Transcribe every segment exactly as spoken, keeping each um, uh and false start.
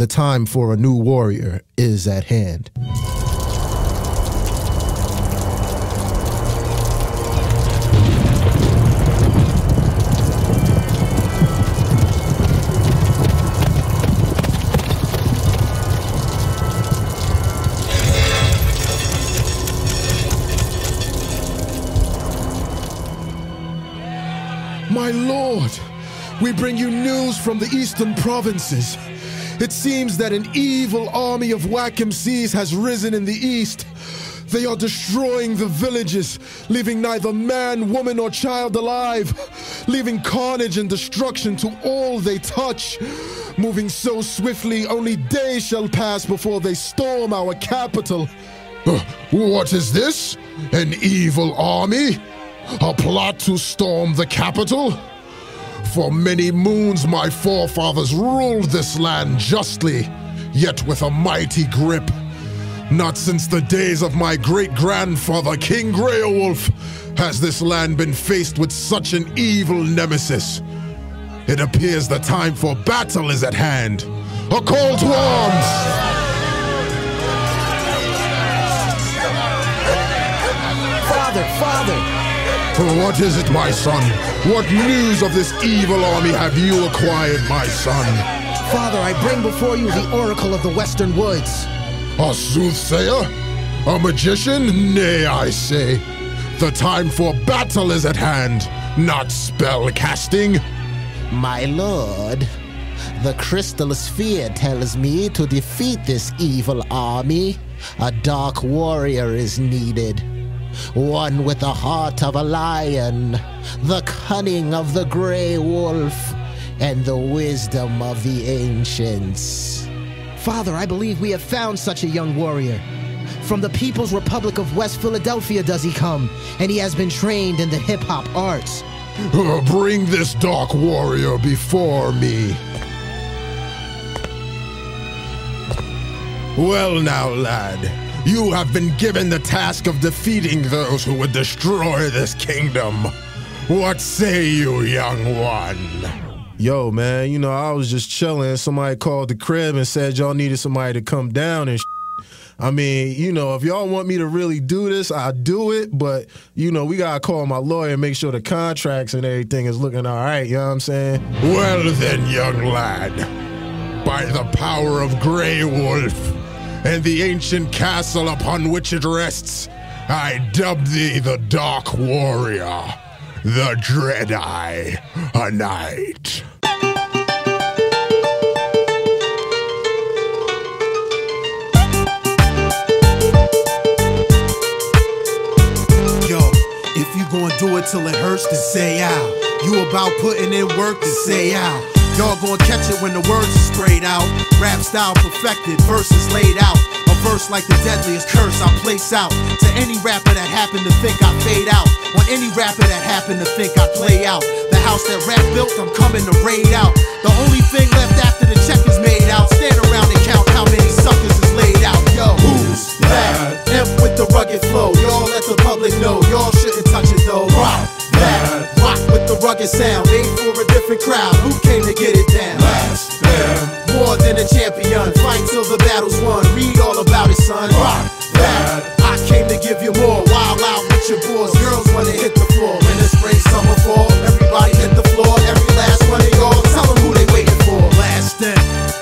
The time for a new warrior is at hand. My lord, we bring you news from the eastern provinces. It seems that an evil army of Wackham Cs has risen in the east. They are destroying the villages, leaving neither man, woman, or child alive, leaving carnage and destruction to all they touch. Moving so swiftly, only days shall pass before they storm our capital. Uh, what is this? An evil army? A plot to storm the capital? For many moons my forefathers ruled this land justly, yet with a mighty grip. Not since the days of my great-grandfather King Greowulf has this land been faced with such an evil nemesis. It appears the time for battle is at hand. A call to arms! Father, father! What is it, my son? What news of this evil army have you acquired, my son? Father, I bring before you the Oracle of the Western Woods. A soothsayer? A magician? Nay, I say. The time for battle is at hand, not spell casting. My lord, the Crystal Sphere tells me to defeat this evil army, a Dark Warrior is needed. One with the heart of a lion, the cunning of the Grey Wolf, and the wisdom of the ancients. Father, I believe we have found such a young warrior. From the People's Republic of West Philadelphia does he come, and he has been trained in the hip-hop arts. Uh, bring this Dark Warrior before me. Well now, lad. You have been given the task of defeating those who would destroy this kingdom. What say you, young one? Yo, man, you know, I was just chilling. Somebody called the crib and said y'all needed somebody to come down and shit. I mean, you know, if y'all want me to really do this, I do it. But, you know, we got to call my lawyer and make sure the contracts and everything is looking all right. You know what I'm saying? Well then, young lad, by the power of Grey Wolf, and the ancient castle upon which it rests, I dub thee the Dark Warrior, the Dread Eye, a knight. Yo, if you gon' do it till it hurts, then say out. You about putting in work, then say out. Y'all gon' catch it when the words are sprayed out. Rap style perfected, verses laid out. A verse like the deadliest curse I place out to any rapper that happened to think I fade out, on any rapper that happened to think I play out. The house that rap built, I'm coming to raid out. The only thing left after the check is made out, stand around and count how many suckers is laid out. Yo, who's that? Imp with the rugged flow. Y'all let the public know, y'all shouldn't touch it though. Rock that, rock with the rugged sound. Made for a different crowd, who came to get it down? Last man, more than a champion. Fight till the battle's won, read all about it, son. Rock that, I came to give you more. Wild out with your boys, girls wanna hit the floor. When the spring, summer, fall, everybody hit the floor. Every last one of y'all, tell them who they waiting for. Last then,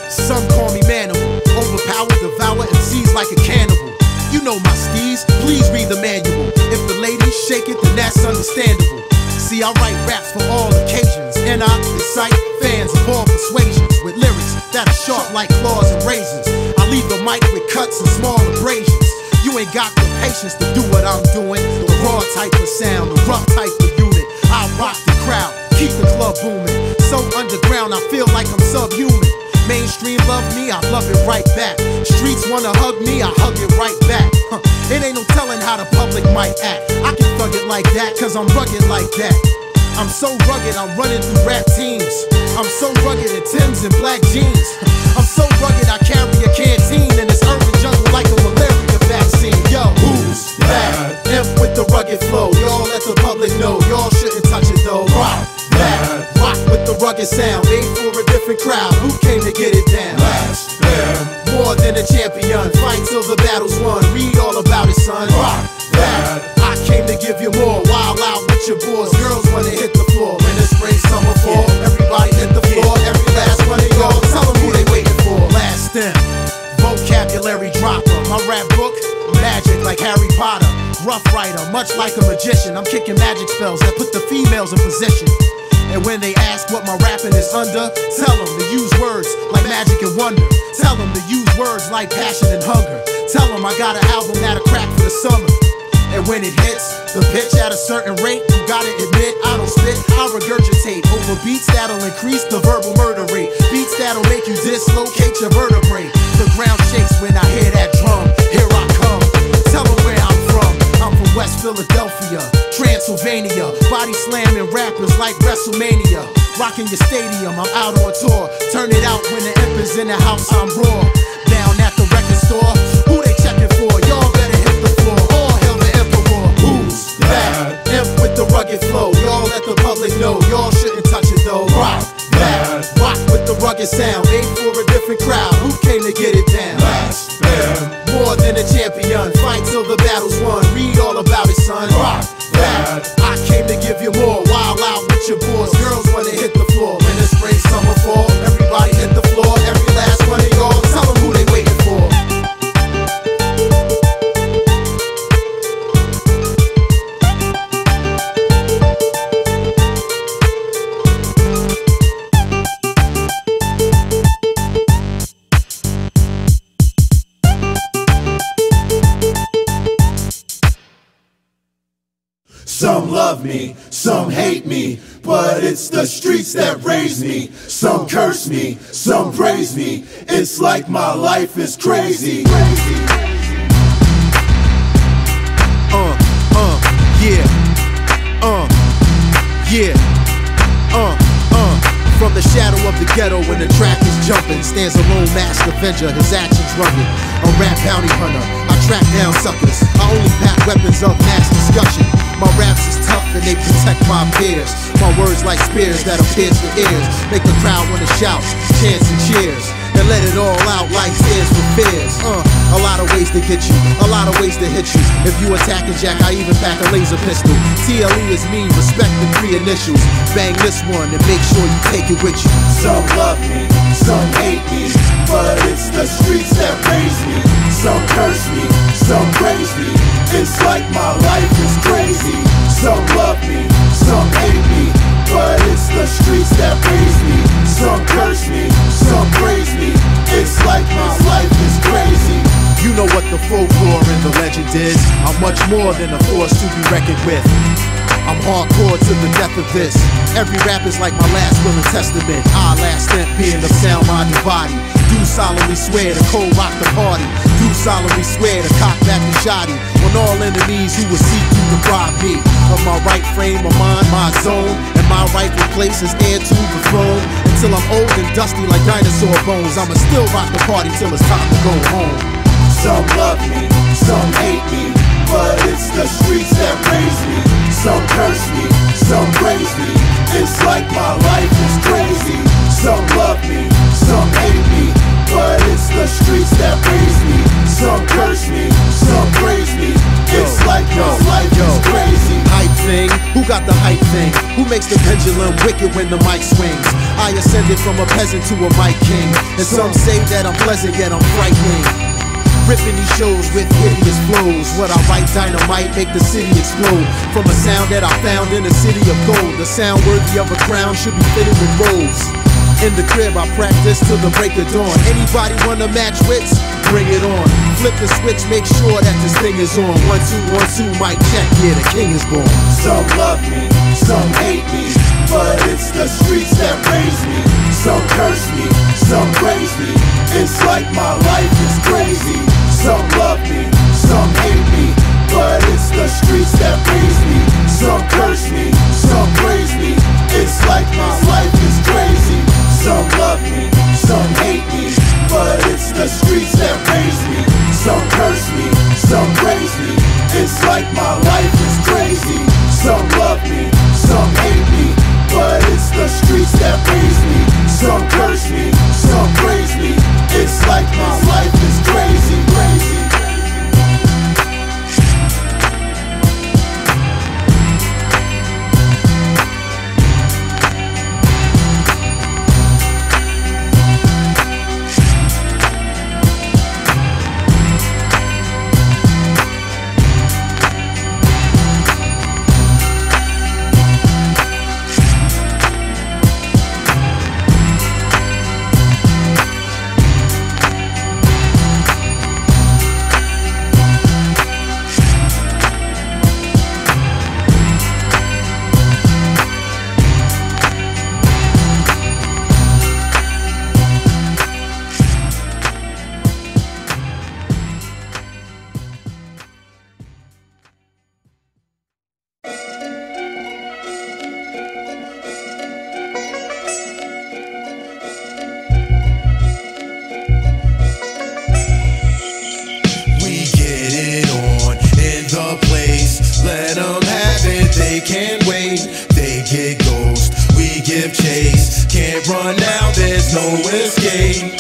some call me manimal. Overpower, devour, and seize like a cannibal. You know my steez, please read the manual. If the ladies shake it, then that's understandable. See, I write raps for all occasions, and I incite fans of all persuasions with lyrics that are sharp like claws and razors. I leave the mic with cuts and small abrasions. You ain't got the patience to do what I'm doing. The raw type of sound, the rough type of unit. I rock the crowd, keep the club booming. So underground, I feel like I'm subhuman. Mainstream love me, I love it right back. Streets wanna hug me, I hug it right back. Huh. It ain't no telling how the public might act. I can thug it like that, cause I'm rugged like that. I'm so rugged, I'm running through rap teams. I'm so rugged in Timbs and black jeans. I'm so rugged, I carry a canteen in this urban jungle like a malaria vaccine. Yo, who's that? Imp with the rugged flow. Y'all let the public know, y'all shouldn't touch it though. Rock that, rock with the rugged sound. Made for a different crowd, who came to get it down? Last the champion. Fight till the battle's won. Read all about it, son. Rock that. I came to give you more. Wild out with your boys. Girls wanna hit the floor. When the spring, summer, fall, everybody hit the floor. Every last one of y'all, tell them who they waiting for. Last step, vocabulary dropper. My rap book, magic like Harry Potter. Rough writer, much like a magician. I'm kicking magic spells that put the females in position. And when they ask what my rapping is under, tell them to use words like magic and wonder. Tell them to use words like passion and hunger. Tell them I got an album that'll crack for the summer. And when it hits the pitch at a certain rate, you gotta admit, I don't spit, I regurgitate over beats that'll increase the verbal murder rate. Beats that'll make you dislocate your vertebrae. The ground shakes when I hear that drum. Here I come. Tell them where I'm from. I'm from West Philadelphia, Transylvania, body slamming rappers like WrestleMania. Rocking your stadium, I'm out on tour. Turn it out when the imp is in the house, I'm raw. Down at the record store, who they checking for? Y'all better hit the floor, all hail the emperor. Who's that? Imp with the rugged flow. Y'all let the public know, y'all shouldn't touch it though. Rock that, rock with the rugged sound. Aim for a different crowd, who came to get it down? Last man, more than a champion. Fight till the battle's won, read all about it, son. Rock that. I came to give you more. Wild out with your boys. Girls wanna hit the floor. When the spring, summer, fall, everybody hit the floor. Every last one of y'all, tell them who they waiting for. Some love me, some hate me, but it's the streets that raise me. Some curse me, some praise me. It's like my life is crazy. Uh, uh, yeah. Uh, yeah. Uh, uh. From the shadow of the ghetto when the track is jumping, stands a lone masked avenger, his actions rugged. A rap bounty hunter, I track down suckers. I only pack weapons of mass discussion. My raps is tough and they protect my peers. My words like spears that'll pierce your ears. Make the crowd wanna shout, chants and cheers. And let it all out like tears for fears. Uh, a lot of ways to get you, a lot of ways to hit you. If you attack a jack, I even pack a laser pistol. T L E is mean, respect the three initials. Bang this one and make sure you take it with you. Some love me, some hate me, but it's the streets that raise me. Some curse me, some praise me. It's like my life is crazy. Some love me, some hate me, but it's the streets that raise me. Some curse me, some praise me. It's like my life is crazy. You know what the folklore and the legend is. I'm much more than a force to be reckoned with. I'm hardcore to the death of this. Every rap is like my last will and testament. I last step being the sound mind and body. Do solemnly swear to cold rock the party. Do solemnly swear to cock back the shoddy on all enemies who will seek you to rob me of my right frame of mind, my zone, and my rightful place is heir to the throne. Until I'm old and dusty like dinosaur bones, I'ma still rock the party till it's time to go home. Some love me, some hate me, but it's the streets that raise me. Some curse me, some praise me. It's like my life is crazy. Some love me, some hate me, but it's the streets that raise me. Some curse me, some praise me. It's yo, like yo, my life yo. Is crazy. Hype thing, who got the hype thing? Who makes the pendulum wicked when the mic swings? I ascended from a peasant to a mic king. And some say that I'm pleasant, yet I'm frightening. Ripping these shows with hideous flows. What I write dynamite, make the city explode. From a sound that I found in a city of gold. A sound worthy of a crown should be fitted with rolls. In the crib I practice till the break of dawn. Anybody wanna match wits? Bring it on. Flip the switch, make sure that this thing is on. One, two, one, two, mic check, yeah, the king is born. Some love me, some hate me, but it's the streets that raise me. Some curse me, some praise me. It's like my life is crazy. Some love me, some hate me, but it's the streets that raise me. Some curse me, some praise me. It's like my life is crazy. Some love me, some hate me, but it's the streets that raise me. Some curse me, some praise me. It's like my life is crazy. Some love me, some hate me, but it's the streets that raise me. Some curse me, some praise me. It's like my life is crazy. game.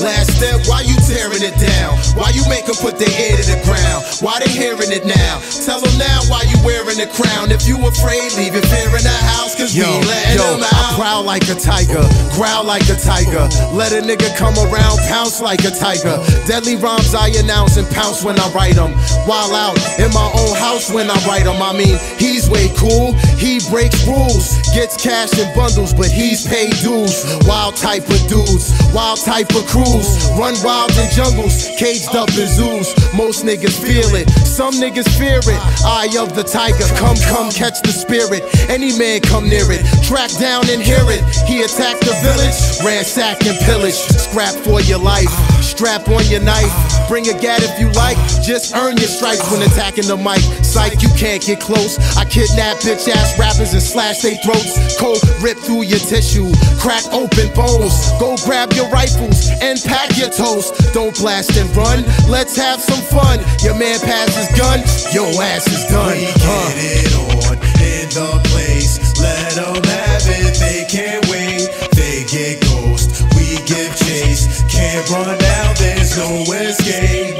Last step, why you tearing it down? Why you make them put their ear to the ground? Why they hearing it now? Tell them now why you wearing the crown. If you afraid, leave it fear in the house, cause yo, we letting yo, them out. I prowl like a tiger, growl like a tiger. Let a nigga come around, pounce like a tiger. Deadly rhymes I announce and pounce when I write them. While out in my own house when I write them. I mean, he's way cool, he breaks rules. Gets cash in bundles, but he's paid dues. Wild type of dudes, wild type of crews. Run wild in jungles, caged up in zoos. Most niggas feel it, some niggas fear it. Eye of the tiger, come, come, catch the spirit. Any man come near it, track down and hear it. He attacked the village, ransack and pillage. Scrap for your life, strap on your knife. Bring a gat if you like, just earn your stripes when attacking the mic. Psych, you can't get close. I kidnap bitch ass rappers and slash they throats. Cold, rip through your tissue, crack open bones. Go grab your rifles and pack your toast. Don't blast and run, let's have some fun. Your man passes gun, your ass is done. We huh. get it on in the place. Let them have it, they can't wait. They get ghost, we give chase. Can't run now, there's no escape.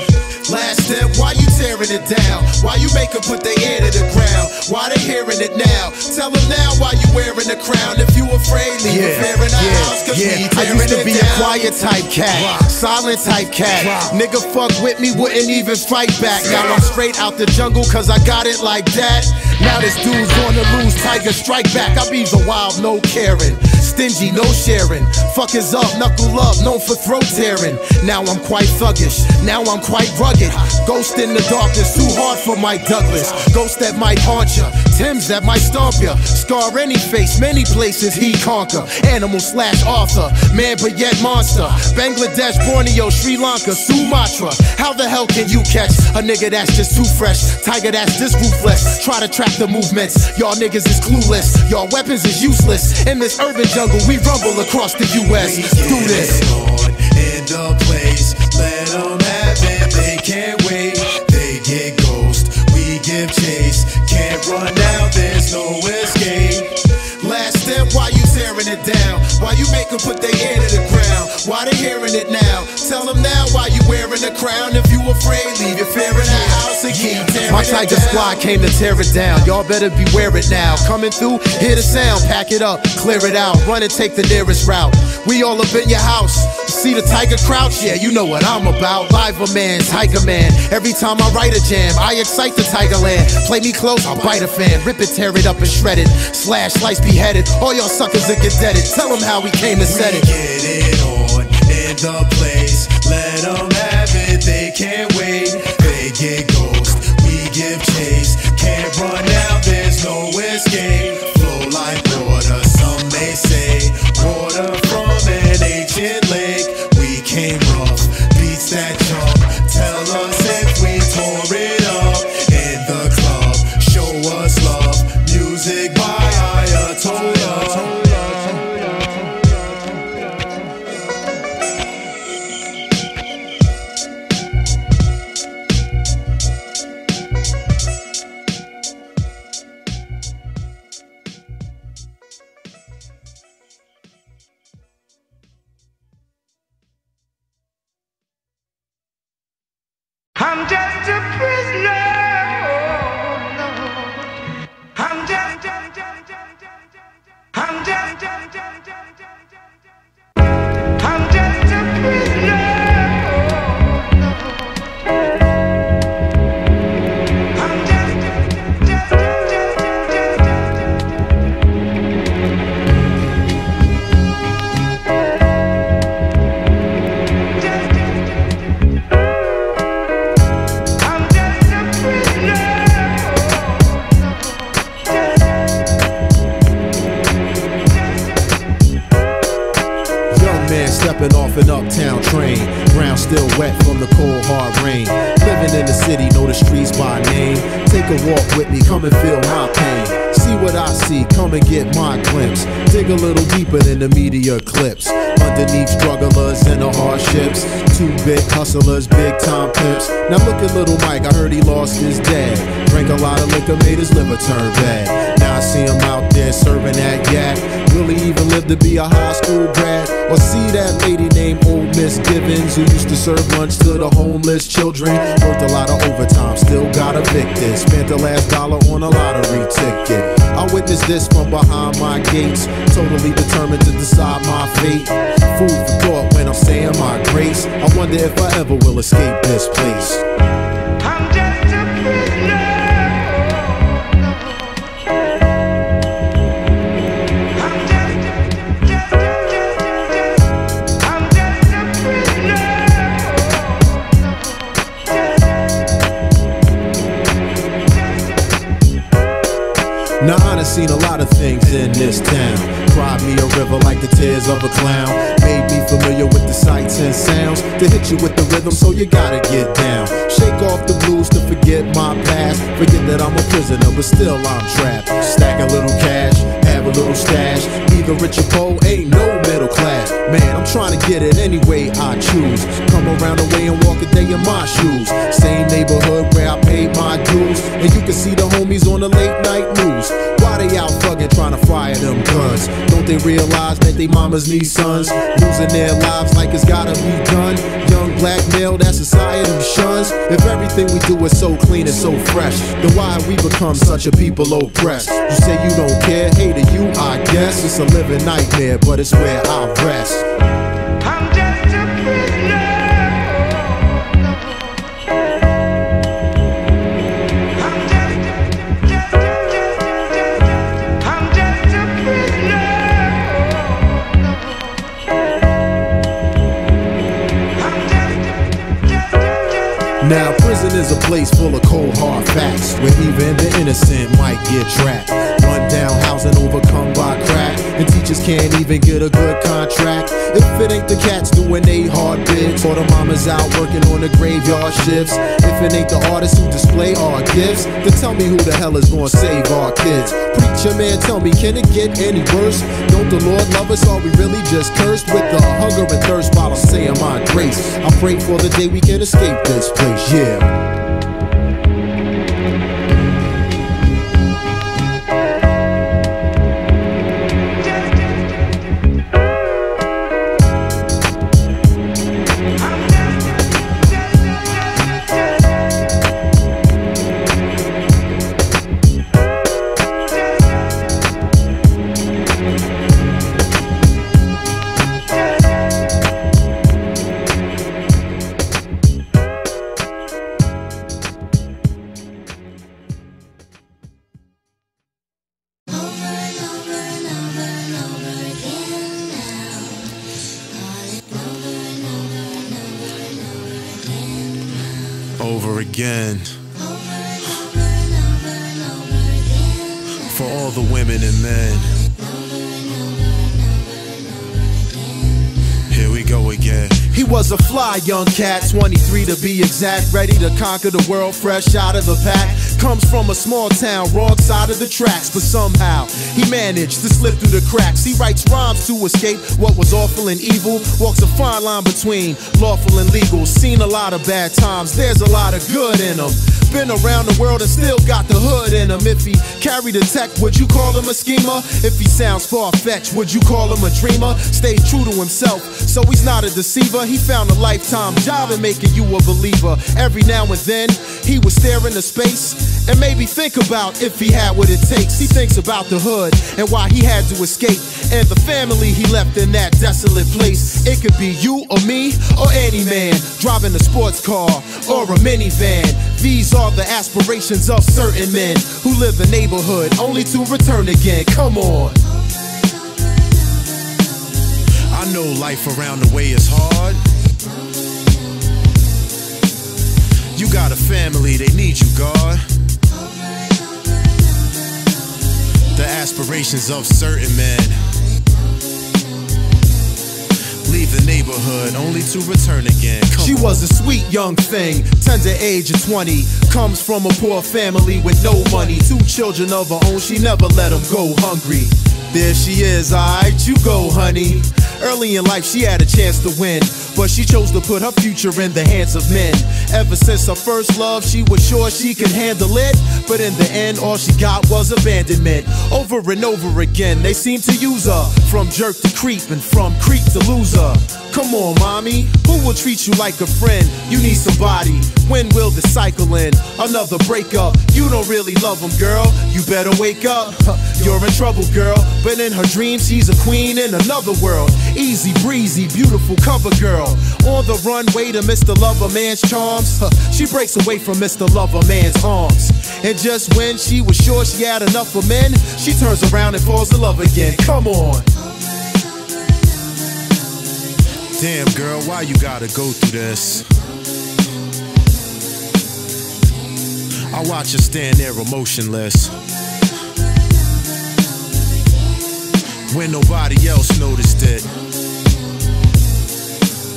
Last step, why you tearing it down? Why you make them put their ear to the ground? Why they hearing it now? Tell them now why you wearing the crown. If you afraid, leave yeah, it in the yeah, house, cause yeah. we tearing it down. I used to be down. a quiet type cat, wow. silent type cat. Wow. Nigga fuck with me, wouldn't even fight back. Now I'm straight out the jungle, cause I got it like that. Now this dude's gonna lose, tiger strike back. I be the wild, no caring. Stingy, no sharing. Fuckers up, knuckle up, known for throat tearing. Now I'm quite thuggish, now I'm quite rugged. Ghost in the darkness, too hard for Mike Douglas. Ghost that might haunt ya, Tim's that might stomp ya. Scar any face, many places he conquer. Animal slash author, man but yet monster. Bangladesh, Borneo, Sri Lanka, Sumatra. How the hell can you catch a nigga that's just too fresh? Tiger that's just ruthless, try to track the movements. Y'all niggas is clueless, y'all weapons is useless. In this urban jungle, we rumble across the U S. Do this. On in the place, let them have it, they can't wait. They get ghost, we give chase. Can't run out, there's no escape. Last step, why you tearing it down? Why you make them put their ear to the ground? Why they hearing it now? Tell them now why you wearing the crown. If you afraid, leave your fear in the house and keep tearing. My tiger squad came to tear it down. Y'all better beware it now. Coming through, hear the sound, pack it up, clear it out. Run and take the nearest route. We all up in your house. See the tiger crouch? Yeah, you know what I'm about. Live a man, tiger man. Every time I write a jam, I excite the tiger land. Play me close, I'll bite a fan. Rip it, tear it up and shred it. Slash, slice, beheaded. All y'all suckers are gazetted. Tell them how we came and said it. Get it on in the place. Let them have it, they can't wait. They get ghost, we give chase. Can't run out, there's no escape. Flow like water, some may say. Water from an ancient lake. We came rough, beats that jump. Tell us if we tore it up. In the club, show us love. Music by Ayatollah. I'm just a prisoner. I'm just, just, just, just, I'm just, just, just, just, I'm just a prisoner. I'm just, just, just, just, just, just. Stepping off an uptown train, ground still wet from the cold hard rain. Living in the city, know the streets by name. Take a walk with me, come and feel my pain. See what I see, come and get my glimpse. Dig a little deeper than the media clips. Underneath strugglers and the hardships, Two big hustlers, big time pimps. Now look at little Mike, I heard he lost his dad. Drank a lot of liquor, made his liver turn bad. Now I see him out there serving that yak. Will he even live to be a high school grad? Or see that lady named Old Miss Givens, who used to serve lunch to the homeless children? Worked a lot of overtime, still got evicted. Spent the last dollar on a lottery ticket. I witnessed this from behind my gates, totally determined to decide my fate. Food for thought when I'm saying my grace. I wonder if I ever will escape this place. I'm just a prisoner. Now I've seen a lot of things in this town. Cried me a river like the tears of a clown. Made me familiar with the sights and sounds. They hit you with the rhythm, so you gotta get down. Shake off the blues to forget my past. Forget that I'm a prisoner, but still I'm trapped. Stack a little cash, have a little stash. Either rich or poor, ain't no middle class. Man, I'm trying to get it any way I choose. Come around the way and walk a day in my shoes. Same neighborhood where I paid my dues. And you can see the homies on the late night news. Why they out thuggin', trying to fire them guns? Don't they realize that they mamas need sons? Losing their lives like it's gotta be done. Young black male that society shuns. If everything we do is so clean and so fresh, then why have we become such a people oppressed? You say you don't care, hey to you I guess. It's a living nightmare, but it's where I rest. I'm just a prisoner. Now prison is a place full of cold hard facts, where even the innocent might get trapped. Run down housing overcome by crack, and teachers can't even get a good contract. If it ain't the cats doing they hard bids, or the mamas out working on the graveyard shifts. If it ain't the artists who display our gifts, then tell me who the hell is gonna save our kids. Preacher man, tell me, can it get any worse? Don't the Lord love us, are we really just cursed with the hunger and thirst while I'm saying my grace? I pray for the day we can escape this place. Yeah. Young cat, twenty-three to be exact, ready to conquer the world fresh out of the pack. Comes from a small town, wrong side of the tracks, but somehow he managed to slip through the cracks. He writes rhymes to escape what was awful and evil, walks a fine line between lawful and legal. Seen a lot of bad times, there's a lot of good in him. Been around the world and still got the hood in him. If he carried a tech, would you call him a schemer? If he sounds far-fetched, would you call him a dreamer? Stays true to himself, so he's not a deceiver. He found a lifetime job in making you a believer. Every now and then, he would stare into space and maybe think about if he had what it takes. He thinks about the hood and why he had to escape, and the family he left in that desolate place. It could be you or me or any man, driving a sports car or a minivan. These are the aspirations of certain men who live in neighborhood only to return again. Come on. I know life around the way is hard. You got a family, they need you, God. The aspirations of certain men leave the neighborhood only to return again. Come she on. Was a sweet young thing, tender age of twenty. Comes from a poor family with no money. Two children of her own, she never let them go hungry. There she is, alright, you go honey. Early in life, she had a chance to win, but she chose to put her future in the hands of men. Ever since her first love, she was sure she could handle it, but in the end, all she got was abandonment. Over and over again, they seemed to use her, from jerk to creep and from creep to loser. Come on, mommy, who will treat you like a friend? You need somebody. When will this cycle end? Another breakup. You don't really love him, girl. You better wake up. You're in trouble, girl. But in her dreams, she's a queen in another world. Easy breezy, beautiful cover girl. On the runway to Mister Lover Man's charms. She breaks away from Mister Lover Man's arms. And just when she was sure she had enough of men, she turns around and falls in love again. Come on. Damn, girl, why you gotta go through this? I watch her stand there emotionless, when nobody else noticed it.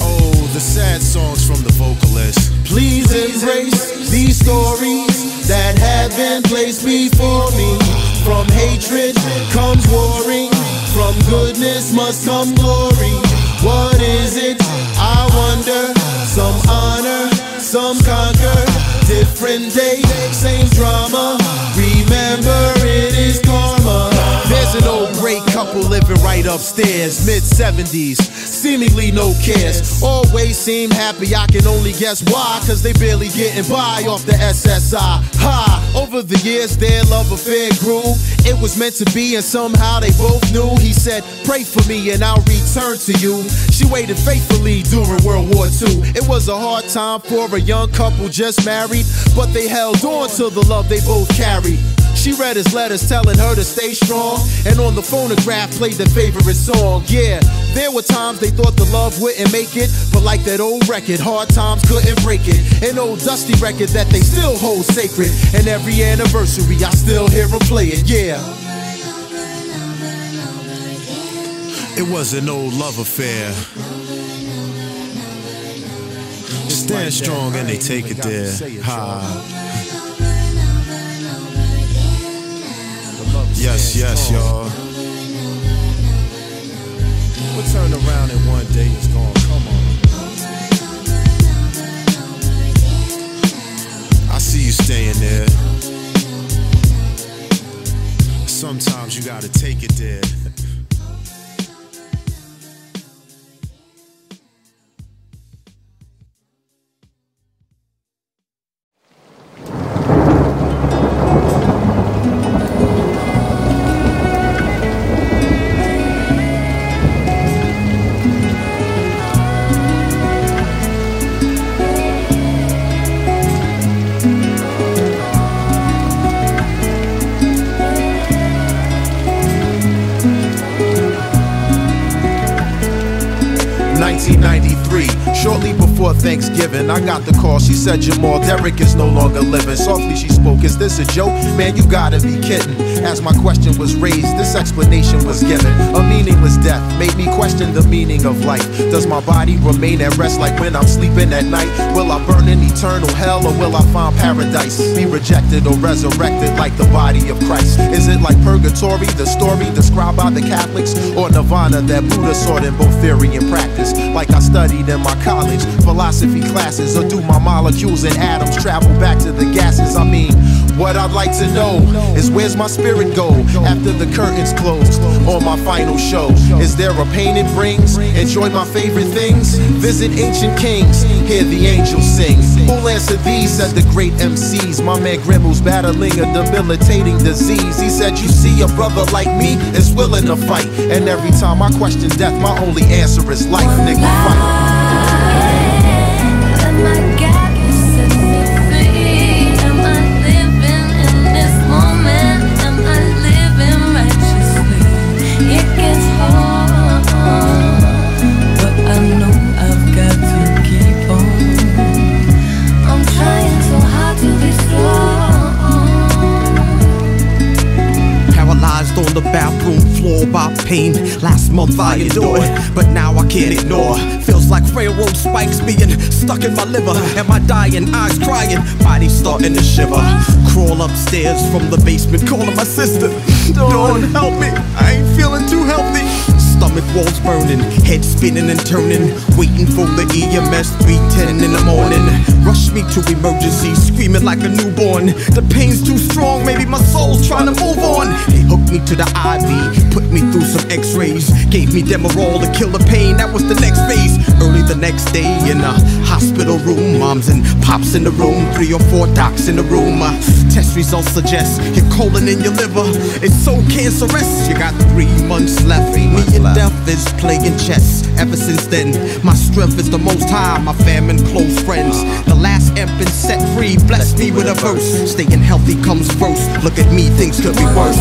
Oh, the sad songs from the vocalist. Please embrace these stories that have been placed before me. From hatred comes warring, from goodness must come glory. What is it? I wonder. Some honor, some conquer. Different day, same drama. Remember, it is karma. There's an old great couple living right upstairs, mid seventies, seemingly no cares. Always seem happy, I can only guess why, cause they barely getting by off the S S I. Ha! Over the years their love affair grew. It was meant to be and somehow they both knew. He said, pray for me and I'll return to you. She waited faithfully during World War Two. It was a hard time for a young couple just married, but they held on to the love they both carried. She read his letters telling her to stay strong, and on the phonograph played their favorite song. Yeah, there were times they thought the love wouldn't make it, but like that old record, hard times couldn't break it. An old dusty record that they still hold sacred, and every anniversary I still hear them play it. Yeah. It was an old love affair. Stand strong and they take it there. Ha. Yes, yes, y'all. We'll turn around and one day it's gone. Come on. I see you staying there. Sometimes you gotta take it there. Thanksgiving, I got the call, she said Jamal Derrick is no longer living. Softly she spoke, is this a joke? Man, you gotta be kidding. As my question was raised, this explanation was given. A meaningless death made me question the meaning of life. Does my body remain at rest like when I'm sleeping at night? Will I burn in eternal hell or will I find paradise? Be rejected or resurrected like the body of Christ? Is it like purgatory, the story described by the Catholics? Or nirvana that Buddha sought in both theory and practice? Like I studied in my college philosophy classes, or do my molecules and atoms travel back to the gases? I mean, what I'd like to know is where's my spirit go after the curtains close on my final show? Is there a pain it brings? Enjoy my favorite things? Visit ancient kings, hear the angels sing. Who'll answer these? Said the great M Cs. My man Grimmel's battling a debilitating disease. He said, you see, a brother like me is willing to fight. And every time I question death, my only answer is life. Nigga, fight. My God. On the bathroom floor by pain. Last month I endured, but now I can't ignore. Feels like railroad spikes being stuck in my liver. And my dying eyes crying, body starting to shiver. Crawl upstairs from the basement, calling my sister. Dawn, help me, I ain't feeling too healthy. stomach walls burning, head spinning and turning, waiting for the E M S three ten in the morning. Rush me to emergency, screaming like a newborn. The pain's too strong, maybe my soul's trying to move on. They hooked me to the I V, put me through some x-rays, gave me Demerol to kill the pain, that was the next phase. Early the next day in a hospital room, moms and pops in the room, three or four docs in the room. uh, Test results suggest your colon and your liver, it's so cancerous. You got three months left, three months me and left. Death is playing chess. Ever since then, my strength is the most high, my fam and close friends. The last amp been set free, blessed me with a verse. Staying healthy comes first, look at me, things could be worse.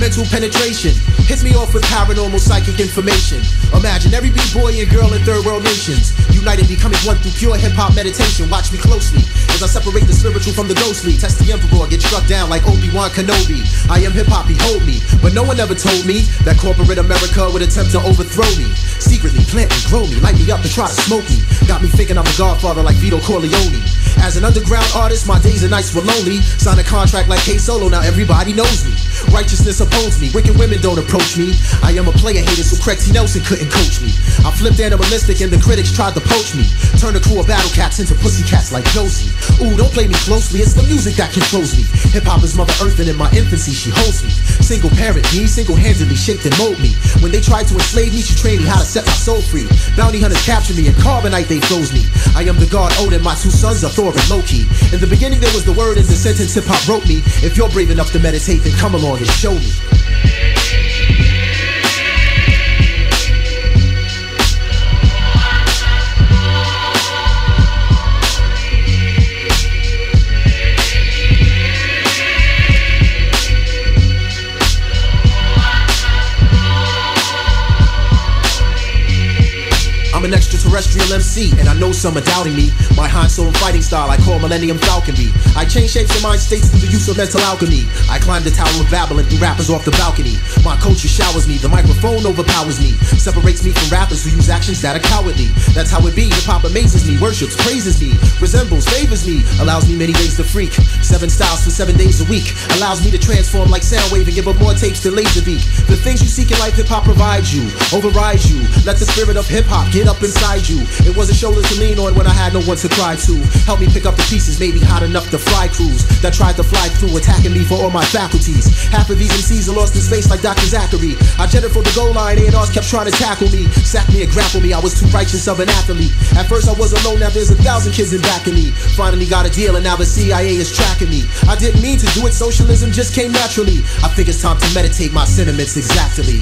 Mental penetration hits me off with paranormal psychic information. Imagine every b-boy and girl in third world nations united, becoming one through pure hip-hop meditation. Watch me closely as I separate the spiritual from the ghostly. Test the emperor, get struck down like Obi-Wan Kenobi. I am hip-hop, behold me. But no one ever told me that corporate America would attempt to overthrow me. Secretly plant me, grow me, light me up and try to smoke me. Got me thinking I'm a godfather like Vito Corleone. As an underground artist, my days and nights were lonely. Signed a contract like K Solo, now everybody knows me. Righteousness upholds me, wicked women don't approach me. I am a player hater, so Craig T. Nelson couldn't coach me. I flipped animalistic and the critics tried to poach me. Turn a crew of battle cats into pussycats like Josie. Ooh, don't play me closely, it's the music that controls me. Hip-hop is Mother Earth and in my infancy she holds me. Single parent me, single-handedly shaped and mold me. When they tried to enslave me, she trained me how to set my soul free. Bounty hunters captured me and carbonite they froze me. I am the god Odin, my two sons are Thor and Loki. In the beginning there was the word and the sentence hip-hop wrote me. If you're brave enough to meditate, then come along and show me. I'm an extraterrestrial. terrestrial M C, and I know some are doubting me. My Han Solo fighting style I call Millennium Falconry. I change shapes and mind states through the use of mental alchemy. I climb the Tower of Babel and threw rappers off the balcony. My culture showers me, the microphone overpowers me, separates me from rappers who use actions that are cowardly. That's how it be, hip hop amazes me, worships, praises me, resembles, favors me, allows me many ways to freak. Seven styles for seven days a week, allows me to transform like Soundwave and give up more tapes than Laserbeak. The things you seek in life, hip hop provides you, overrides you. Let the spirit of hip hop get up inside you. It wasn't shoulders to lean on when I had no one to cry to. Help me pick up the pieces, maybe hot enough to fly crews that tried to fly through, attacking me for all my faculties. Half of these M Cs are lost in space like Doctor Zachary. I jetted for the goal line, A and Rs kept trying to tackle me, sack me and grapple me. I was too righteous of an athlete. At first I was alone, now there's a thousand kids in back of me. Finally got a deal and now the C I A is tracking me. I didn't mean to do it, socialism just came naturally. I think it's time to meditate my sentiments exactly.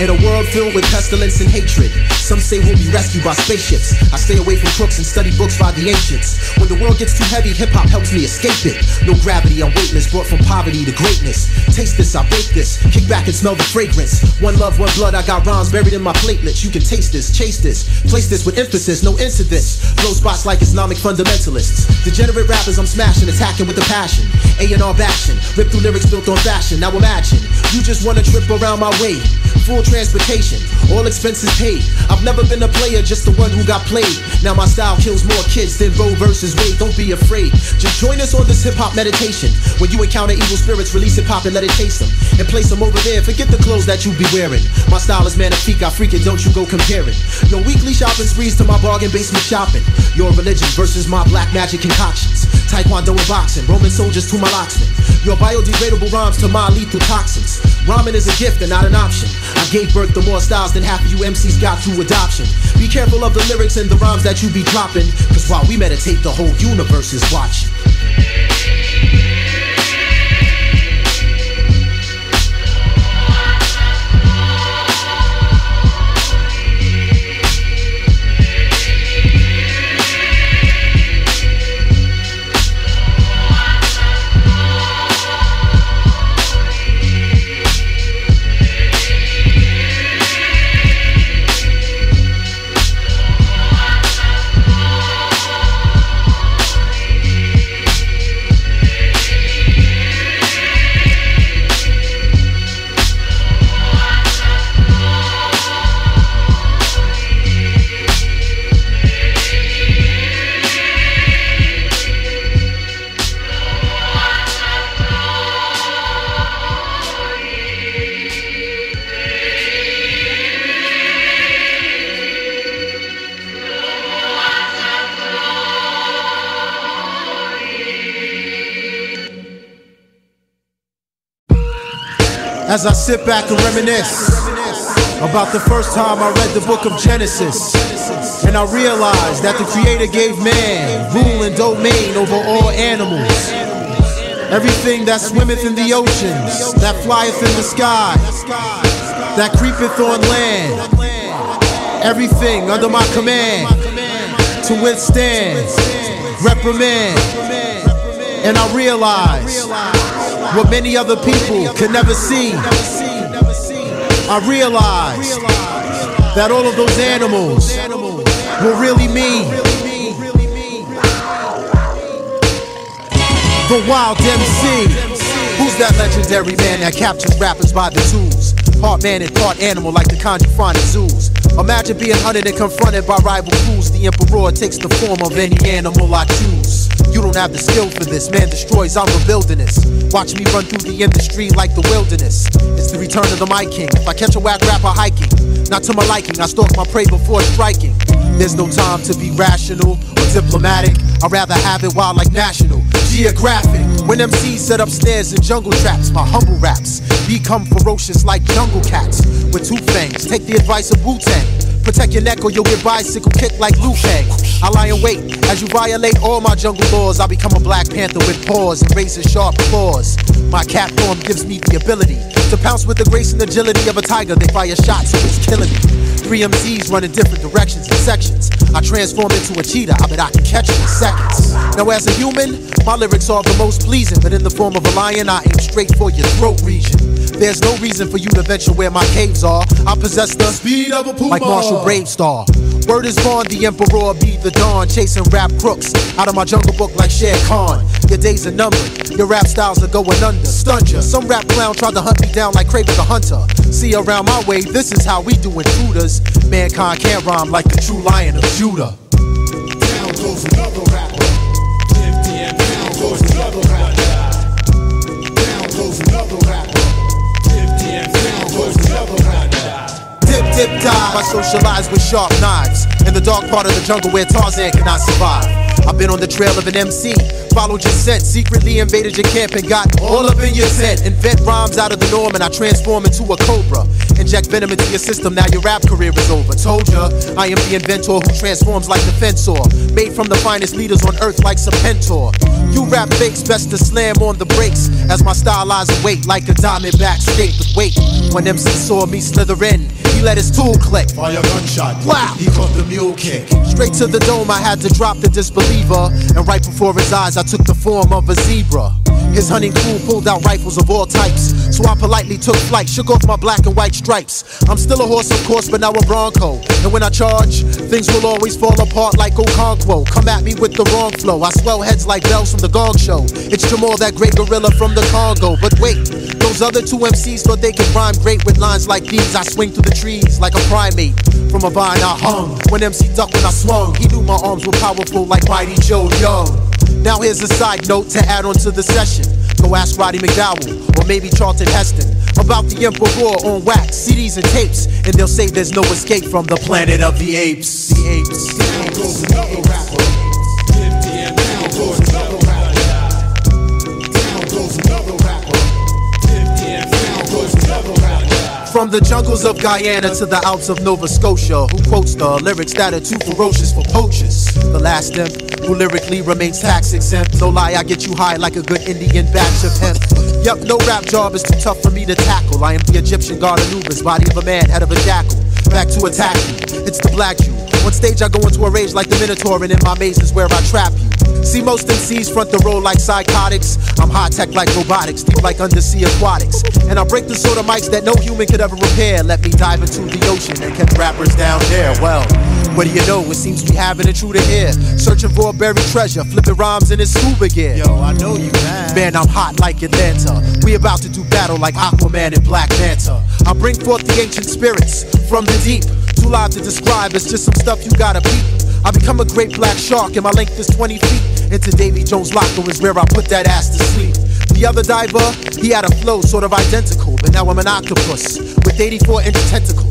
In a world filled with pestilence and hatred, some say we'll be rescued by spaceships. I stay away from crooks and study books by the ancients. When the world gets too heavy, hip-hop helps me escape it. No gravity, I'm weightless, brought from poverty to greatness. Taste this, I bake this, kick back and smell the fragrance. One love, one blood, I got rhymes buried in my platelets. You can taste this, chase this, place this with emphasis, no incidents. Blow spots like Islamic fundamentalists. Degenerate rappers I'm smashing, attacking with a passion. A and R bashing, rip through lyrics built on fashion. Now imagine, you just wanna trip around my way. Full transportation, all expenses paid. I've never been a player, just the one who got played. Now my style kills more kids than Roe versus Wade. Don't be afraid, just join us on this hip-hop meditation. When you encounter evil spirits, release hip-hop and let it chase them, and place them over there, forget the clothes that you be wearing. My style is magnifique, I freak it, don't you go comparing. Your weekly shopping sprees to my bargain basement shopping. Your religion versus my black magic concoctions. Taekwondo and boxing, Roman soldiers to my locksmen. Your biodegradable rhymes to my lethal toxins. Rhyming is a gift and not an option. I gave birth to more styles than half of you M Cs got through adoption. Be careful of the lyrics and the rhymes that you be dropping, cause while we meditate, the whole universe is watching. As I sit back and reminisce about the first time I read the book of Genesis, and I realized that the Creator gave man rule and domain over all animals, everything that swimmeth in the oceans, that flieth in the sky, that creepeth on land, everything under my command to withstand, reprimand. And I realized what many other people can never see. I realized that all of those animals were really me. The Wild M C, who's that legendary man that captured rappers by the twos? Part man and part animal like the kind you find in zoos. Imagine being hunted and confronted by rival crews. The emperor takes the form of any animal I choose. You don't have the skill for this, man destroys, I'm a wilderness. Watch me run through the industry like the wilderness. It's the return of the mic king. If I catch a whack rapper hiking, not to my liking, I stalk my prey before striking. There's no time to be rational or diplomatic. I'd rather have it wild like National Geographic. When M Cs set up snares and jungle traps, my humble raps become ferocious like jungle cats. With two fangs, take the advice of Wu-Tang. Protect your neck or you'll get bicycle kicked like Liu Kang. I lie in wait as you violate all my jungle laws. I become a Black Panther with paws and razor sharp claws. My cap form gives me the ability to pounce with the grace and agility of a tiger. They fire shots and it's killing me. Three M Cs run in different directions and sections. I transform into a cheetah, I bet I can catch it in seconds. Now as a human, my lyrics are the most pleasing, but in the form of a lion, I aim straight for your throat region. There's no reason for you to venture where my caves are. I possess the speed of a puma, like Marshall Bravestar. Word is born, the emperor be the dawn, chasing rap crooks out of my jungle book like Shere Khan. Your days are numbered, your rap styles are going under. Stunned ya, some rap clown tried to hunt me down like Kraven the Hunter. See, around my way, this is how we do intruders. Mankind can't rhyme like the true lion of Judah. Down goes another rapper. Down goes another rapper. Down goes another rapper. Down goes another rapper. Dip, dip, dive, I socialize with sharp knives in the dark part of the jungle where Tarzan cannot survive. I've been on the trail of an M C, followed your scent, secretly invaded your camp and got all up in your tent. Invent rhymes out of the norm and I transform into a cobra. Inject venom into your system, now your rap career is over. Told ya, I am the inventor who transforms like Defensor, made from the finest leaders on earth like Serpentor. You rap fakes, best to slam on the brakes, as my style lies awake like a diamond back straight with weight. When M C saw me slither in, he let his tool click. Fire gunshot, wow, he caught the mule kick. Straight to the dome, I had to drop the disbeliever, and right before his eyes I took the form of a zebra. His hunting crew pulled out rifles of all types, so I politely took flight, shook off my black and white stripes. I'm still a horse, of course, but now a bronco, and when I charge, things will always fall apart like Okonkwo. Come at me with the wrong flow, I swell heads like bells from the Gong Show. It's Jamal, that great gorilla from the Congo. But wait, those other two M Cs thought they could rhyme great with lines like these. I swing through the trees like a primate, from a vine I hung. When M C ducked when I swung, he knew my arms were powerful like Mighty Joe Young. Now here's a side note to add on to the session. Go ask Roddy McDowell, or maybe Charlton Heston, about the Emperor on wax, C Ds and tapes, and they'll say there's no escape from the planet of the apes. The apes. Down goes another rapper. Down goes another rapper. Down goes another rapper. Down goes another rapper. From the jungles of Guyana to the Alps of Nova Scotia, who quotes the lyrics that are too ferocious for poachers? The last imp who lyrically remains tax exempt. No lie, I get you high like a good Indian batch of hemp. Yup, no rap job is too tough for me to tackle. I am the Egyptian god Anubis, body of a man, head of a jackal. Back to attack you, it's the black you. On stage I go into a rage like the Minotaur, and in my maze is where I trap you. See, most M Cs front the road like psychotics. I'm high tech like robotics, deep like undersea aquatics. And I break the sort of mics that no human could ever repair. Let me dive into the ocean and kept rappers down there. Well, what do you know, it seems we having it true to hear. Searching for a buried treasure, flipping rhymes in his scuba gear. Yo, I know you man. Man, I'm hot like Atlanta. We about to do battle like Aquaman and Black Manta. I bring forth the ancient spirits from the deep. Too live to describe, it's just some stuff you gotta peep. I become a great black shark and my length is twenty feet. Into Davy Jones' locker is where I put that ass to sleep. The other diver, he had a flow sort of identical, but now I'm an octopus with eighty-four inch tentacles.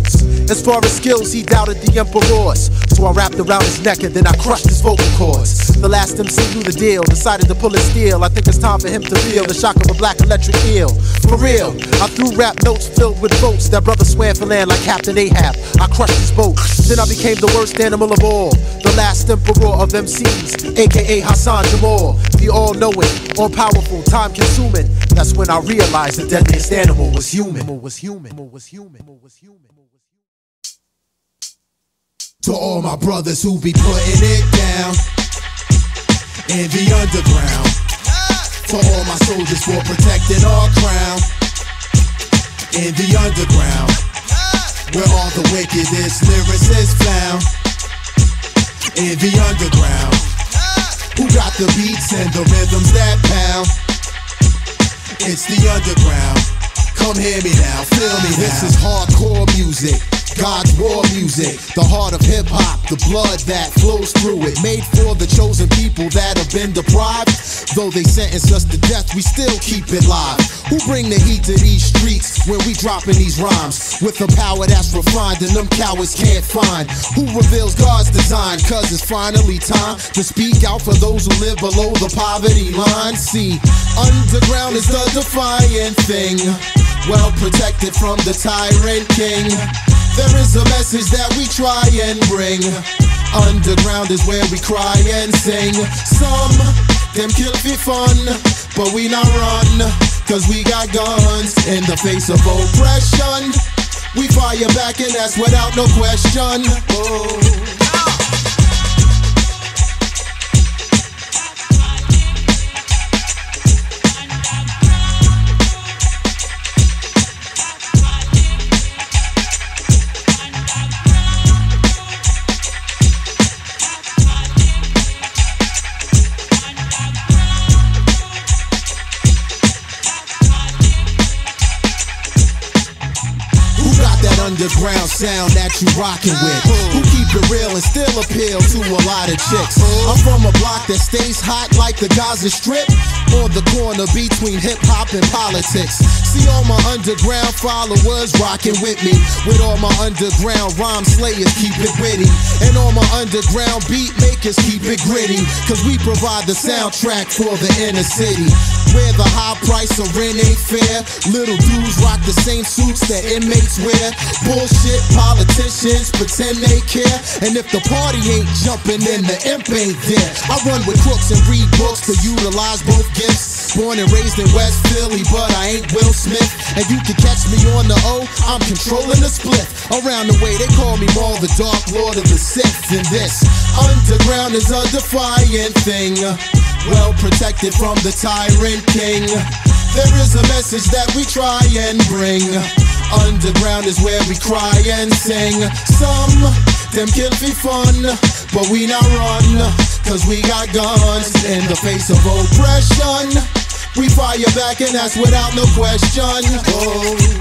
As far as skills, he doubted the emperors, so I wrapped around his neck and then I crushed his vocal cords. The last M C knew the deal, decided to pull his steel. I think it's time for him to feel the shock of a black electric eel. For real, I threw rap notes filled with boats. That brother swam for land like Captain Ahab. I crushed his boat, then I became the worst animal of all. The last emperor of M Cs, aka Hassan Jamal. The all-knowing, all-powerful, time-consuming. That's when I realized the deadliest animal was human. Was human. Was human. Was human. To all my brothers who be putting it down in the underground. To all my soldiers for protecting our crown in the underground, where all the wickedest lyrics is found in the underground. Who got the beats and the rhythms that pound? It's the underground. Come hear me now, feel me. This is hardcore music. God's war music, the heart of hip-hop, the blood that flows through it, made for the chosen people that have been deprived. Though they sentence us to death, we still keep it live. Who bring the heat to these streets when we dropping these rhymes with a power that's refined and them cowards can't find? Who reveals God's design, cause it's finally time to speak out for those who live below the poverty line. See, underground is the defiant thing, well protected from the tyrant king. There is a message that we try and bring. Underground is where we cry and sing. Some, them kill be fun, but we not run. cause we got guns. In the face of oppression, we fire back and that's without no question. Oh. Underground sound that you rockin' with, who keep it real and still appeal to a lot of chicks. I'm from a block that stays hot like the Gaza Strip, on the corner between hip-hop and politics. See all my underground followers rockin' with me, with all my underground rhyme slayers keep it witty, and all my underground beat makers keep it gritty, cause we provide the soundtrack for the inner city, where the high price of rent ain't fair. Little dudes rock the same suits that inmates wear. Bullshit politicians pretend they care, and if the party ain't jumping, then the imp ain't there. I run with crooks and read books to utilize both gifts. Born and raised in West Philly, but I ain't Will Smith. And you can catch me on the O, I'm controlling the split. Around the way they call me more the Dark Lord of the Sith. And this underground is a defiant thing, well protected from the tyrant king. There is a message that we try and bring. Underground is where we cry and sing. Some, them kids be fun, but we not run, cause we got guns. In the face of oppression, we fire back and that's without no question. Oh.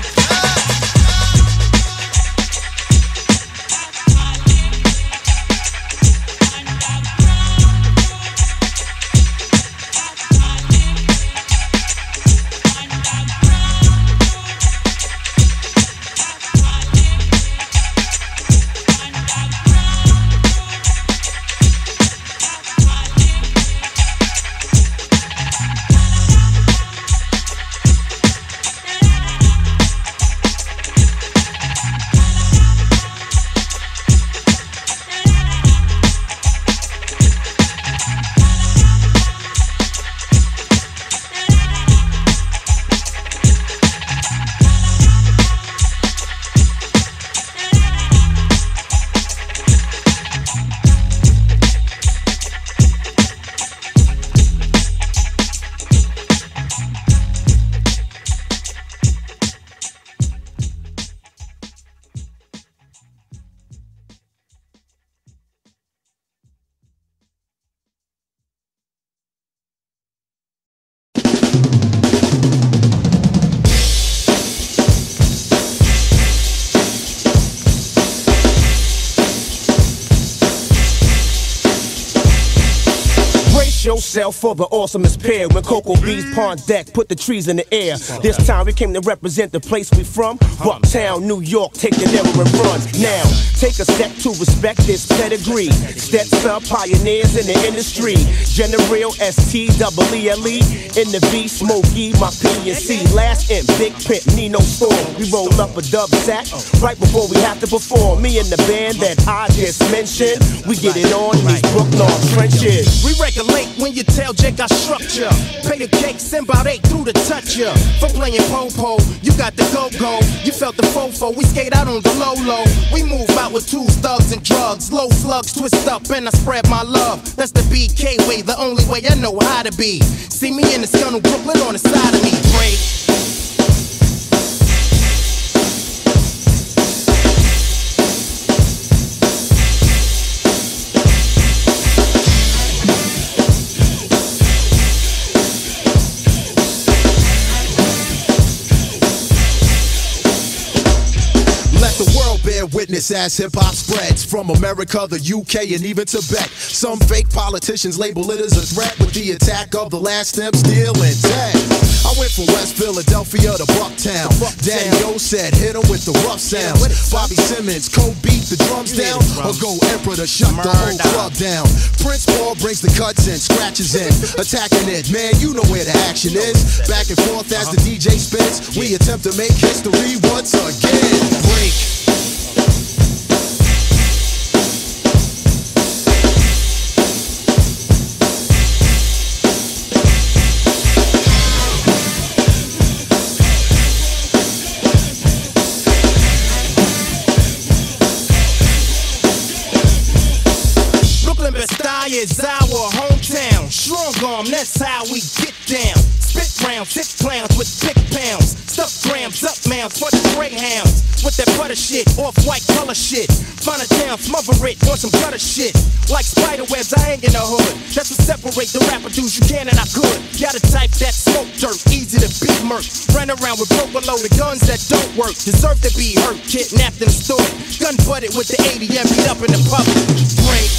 Yourself for the awesomest pair. When Cocoa Bees Pond Deck put the trees in the air. This time we came to represent the place we from. Uptown, New York, take the narrow and run. Now, take a step to respect this pedigree. Steps up, pioneers in the industry. General S T double E L E in the V, Smokey, my P and C. Last in Big Pimp, Nino Storm. We roll up a dub sack right before we have to perform. Me and the band that I just mentioned, we get it on in these Brooklyn trenches. We regulate when you tell Jake I structure. Pay the cakes and about eight through the toucher. For playing po-po, you got the go-go. You felt the fofo, we skate out on the low-low. We move out with two thugs and drugs. Low slugs twist up and I spread my love. That's the B K way, the only way I know how to be. See me in the scuttle Brooklyn on the side of me. Break. Witness as hip-hop spreads from America, the U K, and even Tibet. Some fake politicians label it as a threat, with the attack of the last stem still intact. I went from West Philadelphia to Bucktown. Daniel said, hit him with the rough sound. Bobby Simmons, co-beat the drums down, or go Emperor to shut the whole club down. Prince Paul brings the cuts and scratches in, attacking it. Man, you know where the action is. Back and forth as the D J spins, we attempt to make history once again. Break. That's how we get down. Spit rounds, hit clowns with thick pounds. Stuff grams, up mounds for the greyhounds. With that butter shit, off-white color shit. Find a town, smother it, on some butter shit. Like spiderwebs, I hang in the hood. That's what separate the rapper dudes you can and I could. Got a type that smoke dirt, easy to beat murk. Ran around with broke load of guns that don't work. Deserve to be hurt, kidnapped and stored. Gun butted with the eighty and beat up in the public. Break.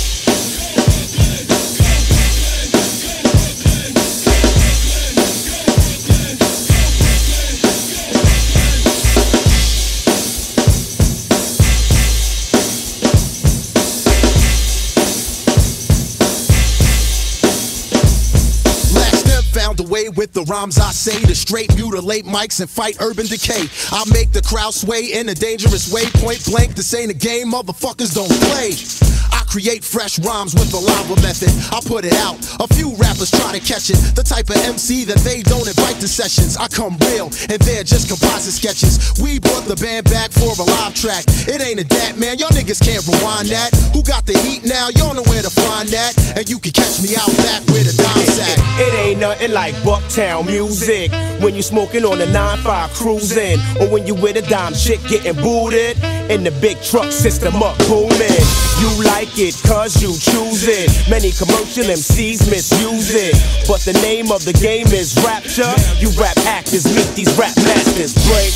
Away with the rhymes I say to straight mutilate mics and fight urban decay. I make the crowd sway in a dangerous way, point blank. This ain't a game, motherfuckers don't play. I create fresh rhymes with the lava method. I put it out, a few rappers try to catch it. The type of M C that they don't invite to sessions. I come real, and they're just composite sketches. We brought the band back for a live track. It ain't a dat, man, y'all niggas can't rewind that. Who got the heat now, y'all know where to find that. And you can catch me out back with a dime sack. It ain't nothing like like Bucktown music, when you smoking on a nine five cruising, or when you with a dime chick getting booted, in the big truck system up booming. You like it cause you choose it, many commercial M Cs misuse it, but the name of the game is rapture. You rap actors meet these rap masters. Break.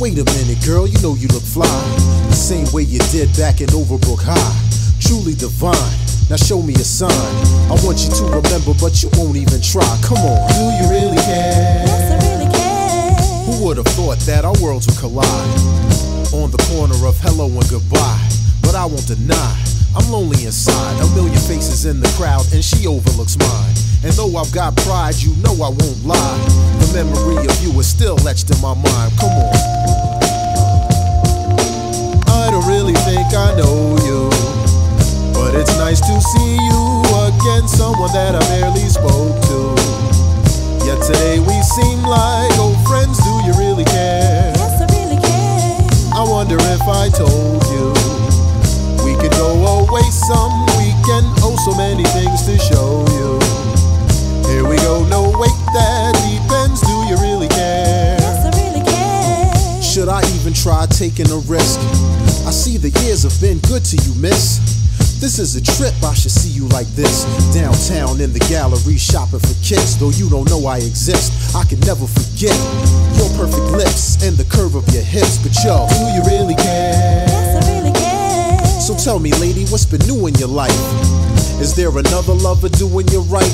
Wait a minute, girl, you know you look fly, the same way you did back in Overbrook High. Truly divine, now show me a sign. I want you to remember, but you won't even try. Come on, do you really care? Yes, I really care. Who would have thought that our worlds would collide on the corner of hello and goodbye? But I won't deny, I'm lonely inside. A million faces in the crowd, and she overlooks mine. And though I've got pride, you know I won't lie. The memory of you is still etched in my mind. Come on. I don't really think I know you, but it's nice to see you again, someone that I barely spoke to. Yet today we seem like old friends. Do you really care? Yes, I really care. I wonder if I told you we could go away some weekend. Oh, so many things to show you. Here we go, no wait, that depends. Do you really care? Yes, I really care. Should I even try taking a risk? I see the years have been good to you, miss. This is a trip, I should see you like this. Downtown in the gallery shopping for kicks. Though you don't know I exist, I can never forget your perfect lips and the curve of your hips. But yo, do you really care? Yes, I really care. So tell me, lady, what's been new in your life? Is there another lover doing you right?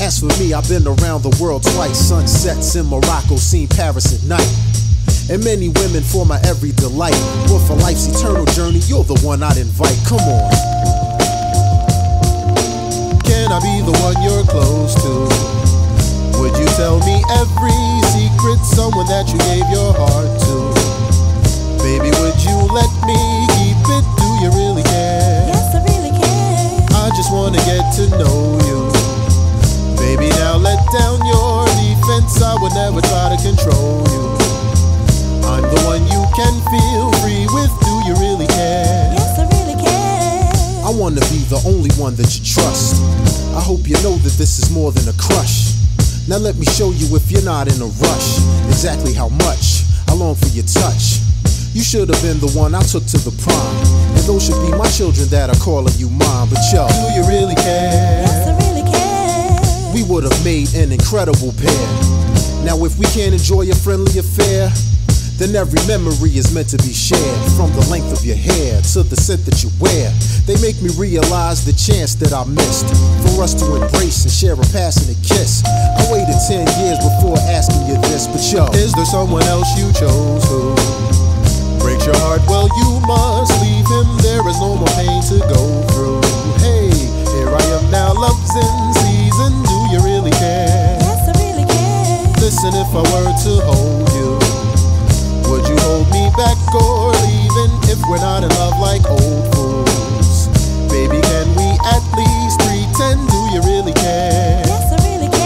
As for me, I've been around the world twice. Sunsets in Morocco, seen Paris at night. And many women for my every delight. But for life's eternal journey, you're the one I'd invite. Come on. Can I be the one you're close to? Would you tell me every secret, someone that you gave your heart to? Baby, would you let me keep it? Do you really care? Yes, I really care. I just want to get to know you. Baby, now let down your defense. I would never try to control you. I'm the one you can feel free with. Do you really care? Yes, I really care. I want to be the only one that you trust. I hope you know that this is more than a crush. Now let me show you if you're not in a rush. Exactly how much I long for your touch. You should have been the one I took to the prom. And those should be my children that are calling you mom. But yo, do you really care? Yes, I really care. We would have made an incredible pair. Now if we can't enjoy a friendly affair, then every memory is meant to be shared. From the length of your hair to the scent that you wear, they make me realize the chance that I missed for us to embrace and share a passionate kiss. I waited ten years before asking you this, but yo, is there someone else you chose who breaks your heart? Well, you must leave him, there is no more pain to go through. Hey, here I am now, love's in season, do you really care? Yes, I really care. Listen, if I were to hold you, would you hold me back or even if we're not in love like old fools? Baby, can we at least pretend? Do you really care? Yes, I really care.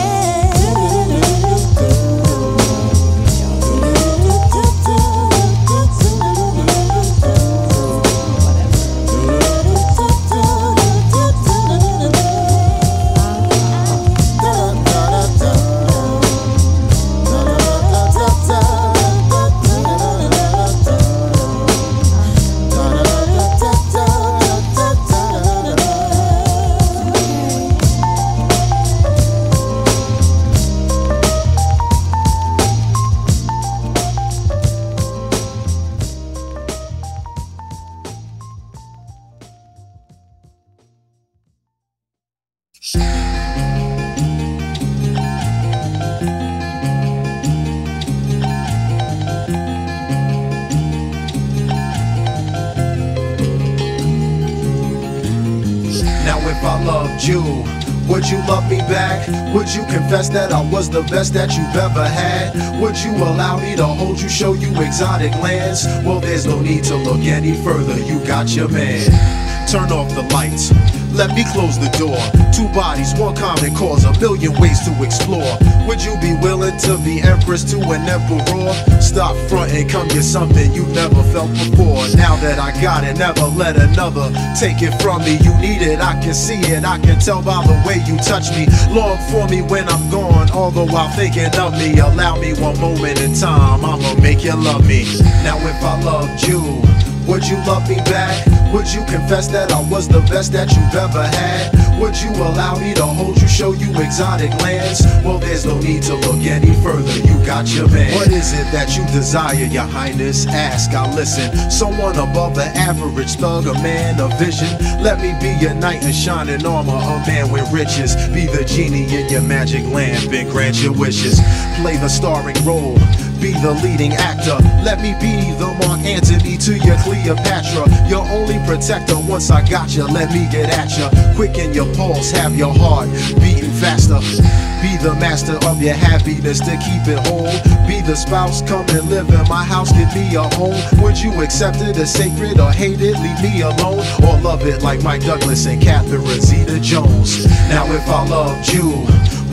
Would you confess that I was the best that you've ever had? Would you allow me to hold you, show you exotic lands? Well, there's no need to look any further, you got your man. Turn off the lights, let me close the door. Two bodies, one common cause, a million ways to explore. Would you be willing to be empress to an emperor? Stop fronting, come get something you never felt before. Now that I got it, never let another take it from me. You need it, I can see it, I can tell by the way you touch me. Long for me when I'm gone, although while thinking of me, allow me one moment in time, I'ma make you love me. Now if I loved you, would you love me back? Would you confess that I was the best that you've ever had? Would you allow me to hold you, show you exotic lands? Well, there's no need to look any further, you got your man. What is it that you desire, your highness? Ask, I listen. Someone above the average thug, a man of vision. Let me be your knight in shining armor, a man with riches. Be the genie in your magic lamp and grant your wishes. Play the starring role, be the leading actor. Let me be the Mark Antony to your Cleopatra, your only protector. Once I got you, let me get at you. Quicken your pulse, have your heart beating faster. Be the master of your happiness to keep it whole. Be the spouse, come and live in my house, give me a home. Would you accept it as sacred or hate it, leave me alone? Or love it like Mike Douglas and Catherine Zeta Jones? Now if I loved you,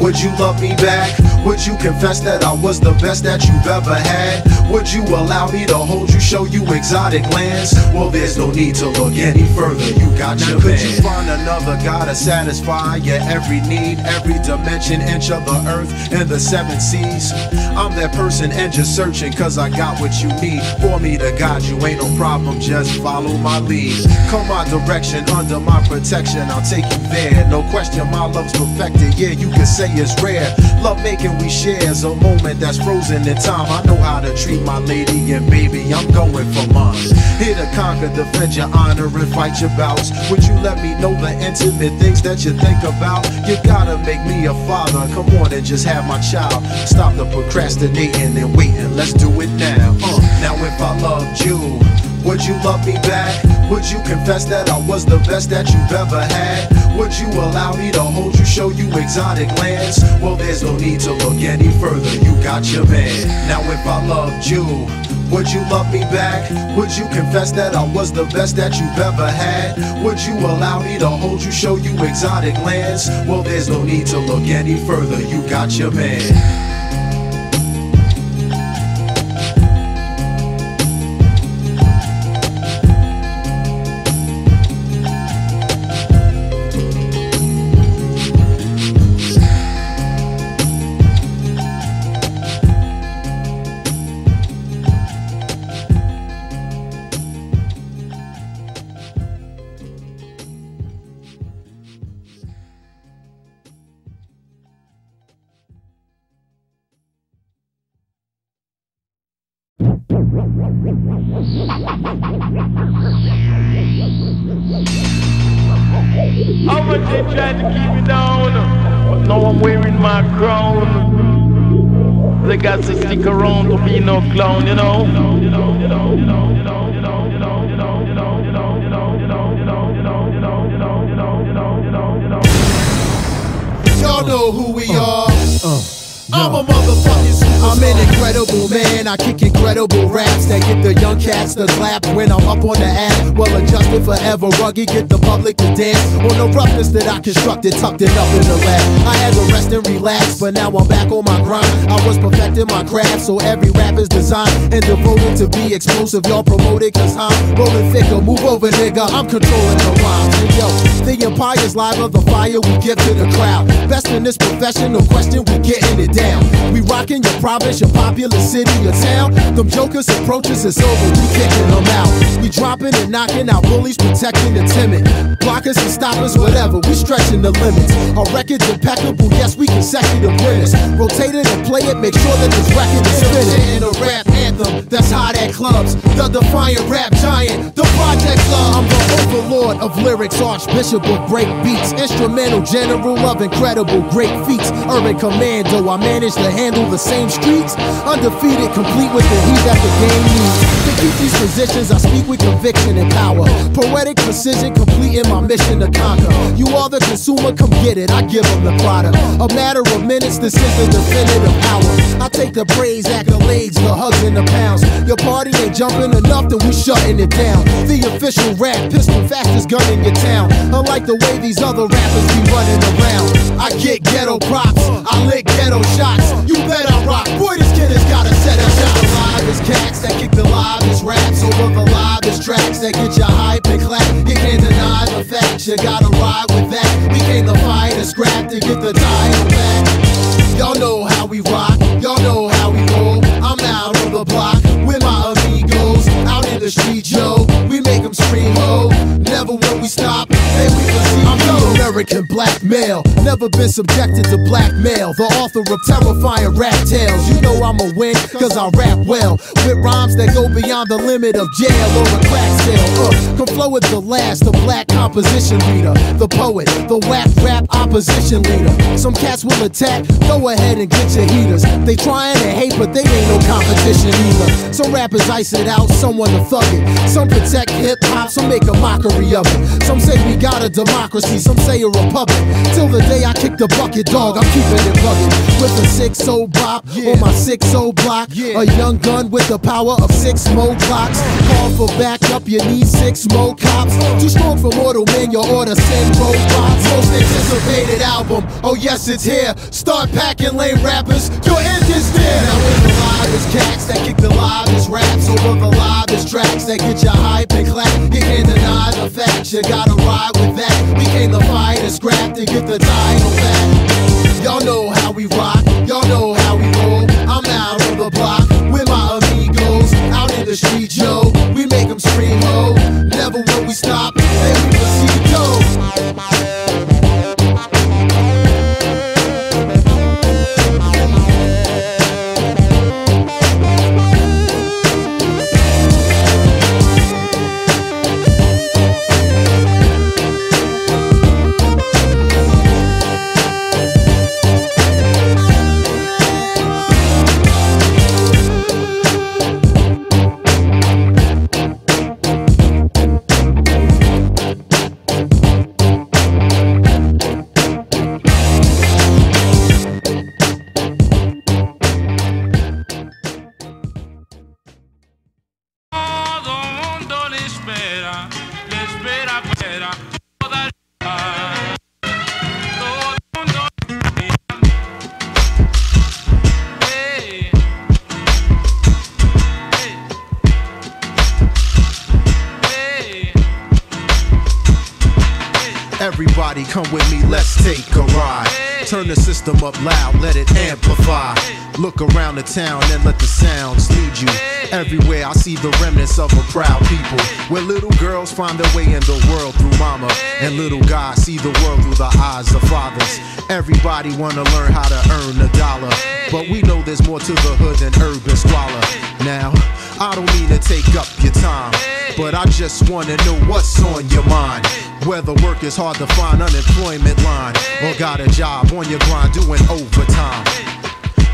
would you love me back? Would you confess that I was the best that you've ever had? Would you allow me to hold you, show you exotic lands? Well, there's no need to look any further, you got now your man. Could you find another guy to satisfy your every need, every dimension, inch of the earth and the seven seas? I'm that person and just searching, cause I got what you need. For me to guide you ain't no problem, just follow my lead. Come my direction, under my protection, I'll take you there. No question, my love's perfected, yeah, you can say it's rare. Love making we share's a moment that's frozen in time. I know how to treat my lady and baby, I'm going for mine. Here to conquer, defend your honor and fight your bouts. Would you let me know the intimate things that you think about? You gotta make me a father, come on and just have my child. Stop the procrastinating and waiting, let's do it now. uh, Now if I loved you, would you love me back? Would you confess that I was the best that you've ever had? Would you allow me to hold you, show you exotic lands? Well, there's no need to look any further, you got your man. Now if I loved you, would you love me back? Would you confess that I was the best that you've ever had? Would you allow me to hold you, show you exotic lands? Well, there's no need to look any further, you got your man. How much they tried to keep me down, but now I'm wearing my crown. They got to stick around to be no clown, you know. Y'all know who we are. Uh, uh. I'm a motherfucking superstar. I'm an incredible man. I kick incredible raps that get the young cats to clap when I'm up on the app. Well adjusted forever, rugged, get the public to dance on the roughness that I constructed, tucked it up in the lap. I had to rest and relax, but now I'm back on my grind. I was perfecting my craft, so every rap is designed and devoted to be explosive. Y'all promoted cause I'm rolling thicker. Move over, nigga, I'm controlling the rhymes. And yo, the empire's live of the fire we give to the crowd. Best in this profession, no question, we getting it down. We rockin' your province, your popular city, your town. Them jokers approaches, it's over, we kicking them out. We dropping and knocking out bullies, protecting the timid. Blockers and stoppers, whatever, we stretching the limits. Our record's impeccable, yes, we consecutive winners. Rotate it and play it, make sure that this record is spinning. In a rap anthem, that's hot at clubs. The defiant rap giant, the project love. I'm the overlord of lyrics, archbishop of break beats. Instrumental general of incredible great feats. Urban commando, I'm manage to handle the same streets, undefeated, complete with the heat that the game needs. To keep these positions, I speak with conviction and power, poetic precision, completing my mission to conquer. You are the consumer, come get it, I give them the product. A matter of minutes, this is the definitive hour. I take the praise, accolades, the hugs and the pounds. Your party ain't jumping enough, then we shutting it down. The official rap, pistol fastest gun in your town. Unlike the way these other rappers be running around, I get ghetto props, I lick ghetto shots. You bet I rock, boy this kid has got a set of shots. Alive is cats that kick the livest raps over the livest tracks that get you hype and clap. You can't deny the fact, you gotta ride with that. We came to fight and scrap to get the title back. Y'all know how we rock, y'all know how we roll. I'm out on the block with my amigos, out in the street, yo. We make them scream, oh, never will we stop. Hey, we proceed. I'm an American black male, never been subjected to blackmail. The author of terrifying rap tales. You know I'ma win, cause I rap well. With rhymes that go beyond the limit of jail or a crack sale. Uh, come flow with the last, the black composition leader. The poet, the whack rap opposition leader. Some cats will attack, go ahead and get your heaters. They trying to hate, but they ain't no competition either. Some rappers ice it out, someone to thug it. Some protect hip-hop, some make a mockery of it. Some say we got a democracy, some say a republic. Till the day I kick the bucket, dog, I'm keeping it rugged. With a six oh bop, yeah. On my six oh block, yeah. A young gun with the power of six more clocks. Call for backup, you need six more cops. Too strong for mortal men, your order send robots. Most anticipated album, oh yes it's here. Start packing lame rappers, your end is there. Now in the livest cats that kick the livest raps over the livest tracks that get your hype and clap. You can't deny the fact, you gotta ride with that. We came to fight and scrap to get the title back. Y'all know how we rock, y'all know how we roll. I'm out on the block with my amigos, out in the street, yo. We make them scream, ho, never will we stop, then we proceed, go. Everybody come with me, let's take a ride. Turn the system up loud, let it amplify. Look around the town and let the sounds lead you. Everywhere I see the remnants of a proud people, where little girls find their way in the world through mama, and little guys see the world through the eyes of fathers. Everybody wanna learn how to earn a dollar, but we know there's more to the hood than urban squalor. Now I don't mean to take up your time, but I just wanna know what's on your mind. Whether work is hard to find, unemployment line, or got a job on your grind doing overtime.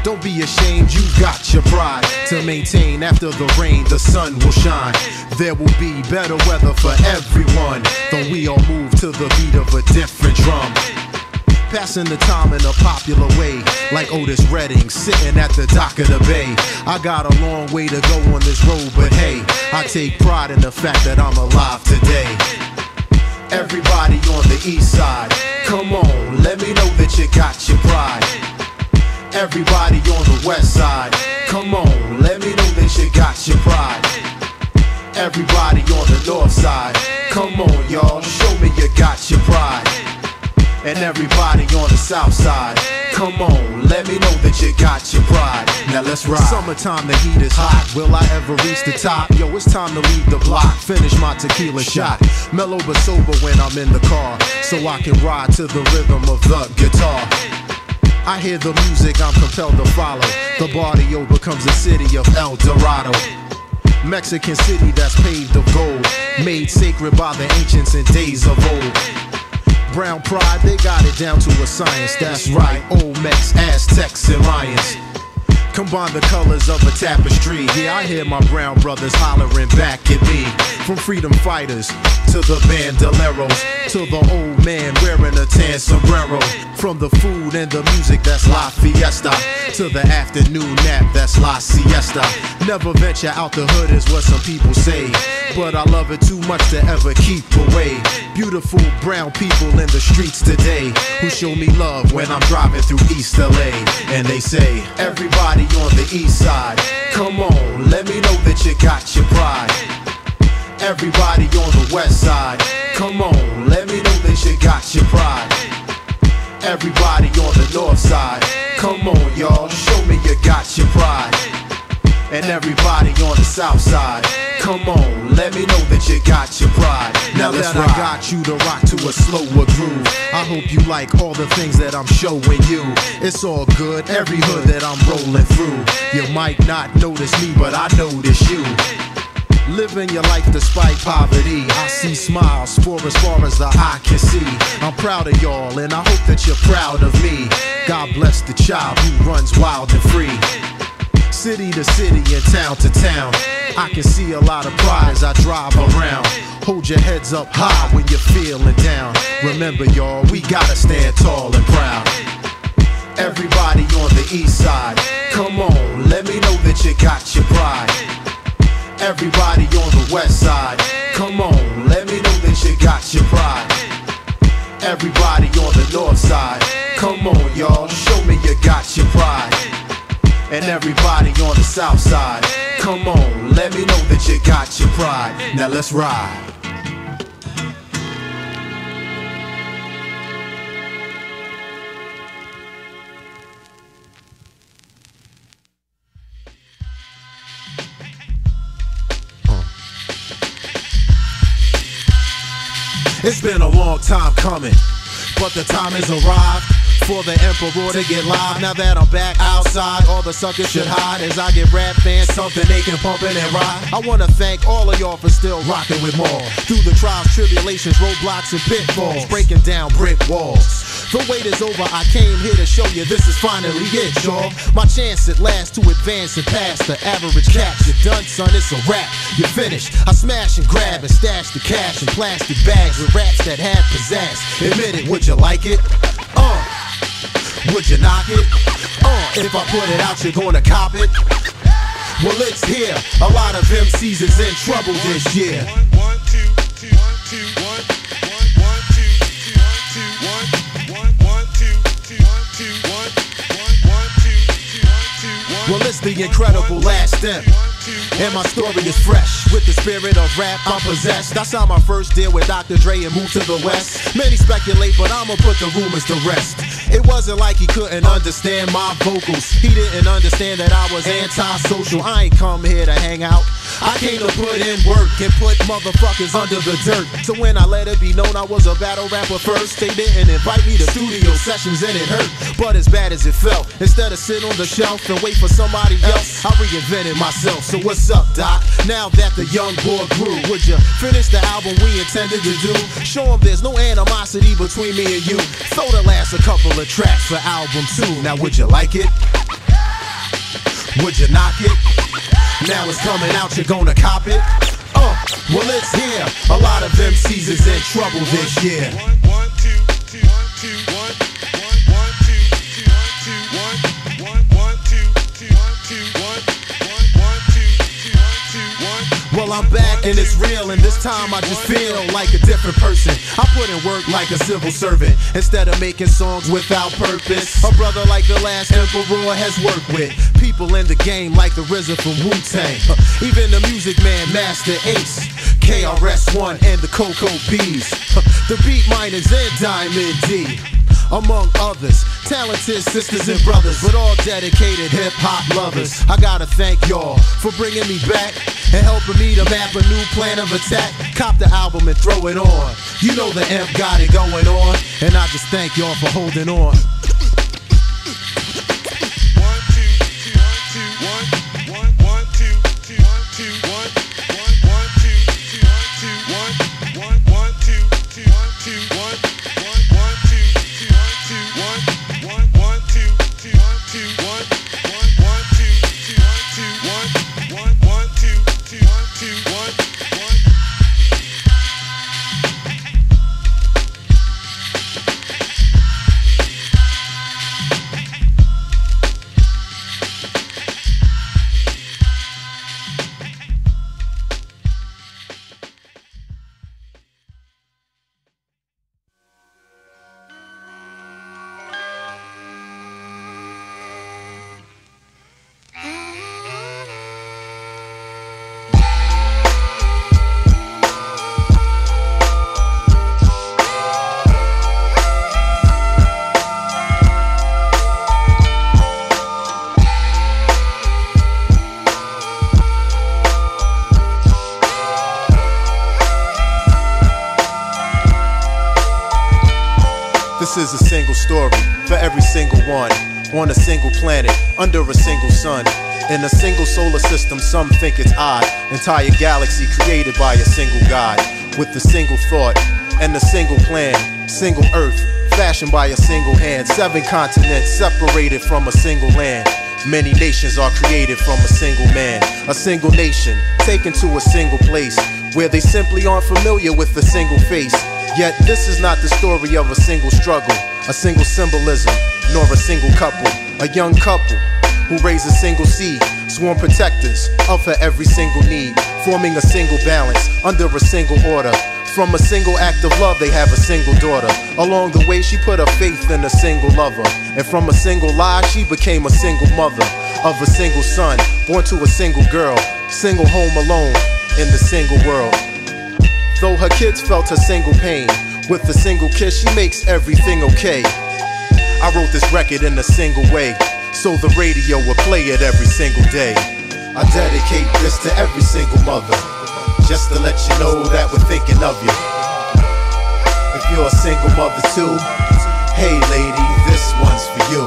Don't be ashamed, you got your pride to maintain. After the rain, the sun will shine. There will be better weather for everyone, though we all move to the beat of a different drum. Passing the time in a popular way, like Otis Redding sitting at the dock of the bay. I got a long way to go on this road, but hey, I take pride in the fact that I'm alive today. Everybody on the east side, come on, let me know that you got your pride. Everybody on the west side, come on, let me know that you got your pride. Everybody on the north side, come on y'all, show me you got your pride. And everybody on the south side, come on, let me know that you got your pride. Now let's ride. Summertime, the heat is hot. Will I ever reach the top? Yo, it's time to leave the block. Finish my tequila shot. Mellow but sober when I'm in the car, so I can ride to the rhythm of the guitar. I hear the music, I'm compelled to follow. The barrio becomes a city of El Dorado. Mexican city that's paved of gold, made sacred by the ancients in days of old. Brown pride, they got it down to a science. That's right, Olmecs, Aztecs, and Mayans. Combine the colors of a tapestry. Yeah, I hear my brown brothers hollering back at me. From freedom fighters to the bandoleros, to the old man wearing a tan sombrero. From the food and the music, that's La Fiesta, to the afternoon nap, that's La Siesta. Never venture out the hood is what some people say, but I love it too much to ever keep away. Beautiful brown people in the streets today, who show me love when I'm driving through East L A. And they say, everybody on the east side, come on, let me know that you got your pride. Everybody on the west side, come on, let me know that you got your pride. Everybody on the north side, come on y'all, show me you got your pride. And everybody on the south side, come on, let me know that you got your pride. Now that I got you to rock to a slower groove, I hope you like all the things that I'm showing you. It's all good, every hood that I'm rolling through. You might not notice me, but I notice you. Living your life despite poverty, I see smiles for as far as the eye can see. I'm proud of y'all and I hope that you're proud of me. God bless the child who runs wild and free. City to city and town to town, I can see a lot of pride as I drive around. Hold your heads up high when you're feeling down. Remember y'all, we gotta stand tall and proud. Everybody on the east side, come on, let me know that you got your pride. Everybody on the west side, come on, let me know that you got your pride. Everybody on the north side, come on y'all, show me you got your pride. And everybody on the south side, come on, let me know that you got your pride. Now let's ride. It's been a long time coming, but the time has arrived for the emperor to get live. Now that I'm back outside, all the suckers should hide as I get rap fans something they can pumpin' and ride. I wanna thank all of y'all for still rocking with more through the trials, tribulations, roadblocks, and pitfalls, breaking down brick walls. The wait is over, I came here to show you this is finally it, y'all. My chance at last to advance and pass the average cat. You're done, son, it's a wrap, you're finished. I smash and grab and stash the cash in plastic bags with raps that have pizzazz. Admit it, would you like it? Uh, would you knock it? Uh, if I put it out, you're gonna cop it? Well, it's here, a lot of M Cs is in trouble this year. One, one, two, two, one, two, one, one, one, two, two, one, two, one. Well, it's the incredible last step, and my story is fresh. With the spirit of rap, I'm possessed. I signed my first deal with Doctor Dre and moved to the west. Many speculate, but I'ma put the rumors to rest. It wasn't like he couldn't understand my vocals. He didn't understand that I was antisocial. I ain't come here to hang out, I came to put in work and put motherfuckers under the dirt. So when I let it be known I was a battle rapper first, they didn't invite me to studio sessions and it hurt. But as bad as it felt, instead of sitting on the shelf and wait for somebody else, I reinvented myself. So what's up, Doc? Now that the young boy grew, would you finish the album we intended to do? Show them there's no animosity between me and you. Throw the last a couple of tracks for album two. Now would you like it? Would you knock it? Now it's coming out, you're gonna cop it? Uh, well it's here. A lot of M Cs is in trouble this year. One, two, two, one, two, one, one, two, two, one, two, one, one, one, two, two, one, two, one, one, one, two, two, one, two, one. Well I'm back and it's real, and this time I just feel like a different person. I put in work like a civil servant instead of making songs without purpose. A brother like the last emperor has worked with people in the game like the R Z A from Wu-Tang, even the Music Man, Master Ace, K R S One and the Coco Bees, the Beat Miners and Diamond D, among others. Talented sisters and brothers, but all dedicated hip-hop lovers. I gotta thank y'all for bringing me back and helping me to map a new plan of attack. Cop the album and throw it on. You know the M got it going on, and I just thank y'all for holding on. This is a single story for every single one, on a single planet, under a single sun, in a single solar system. Some think it's odd, entire galaxy created by a single god, with a single thought and a single plan. Single earth, fashioned by a single hand. Seven continents separated from a single land. Many nations are created from a single man. A single nation taken to a single place, where they simply aren't familiar with a single face. Yet this is not the story of a single struggle, a single symbolism, nor a single couple. A young couple who raise a single seed, sworn protectors of her every single need, forming a single balance under a single order. From a single act of love they have a single daughter. Along the way she put her faith in a single lover, and from a single lie she became a single mother of a single son, born to a single girl, single home alone in the single world. Though her kids felt her single pain, with a single kiss she makes everything okay. I wrote this record in a single way, so the radio will play it every single day. I dedicate this to every single mother, just to let you know that we're thinking of you. If you're a single mother too, hey lady, this one's for you.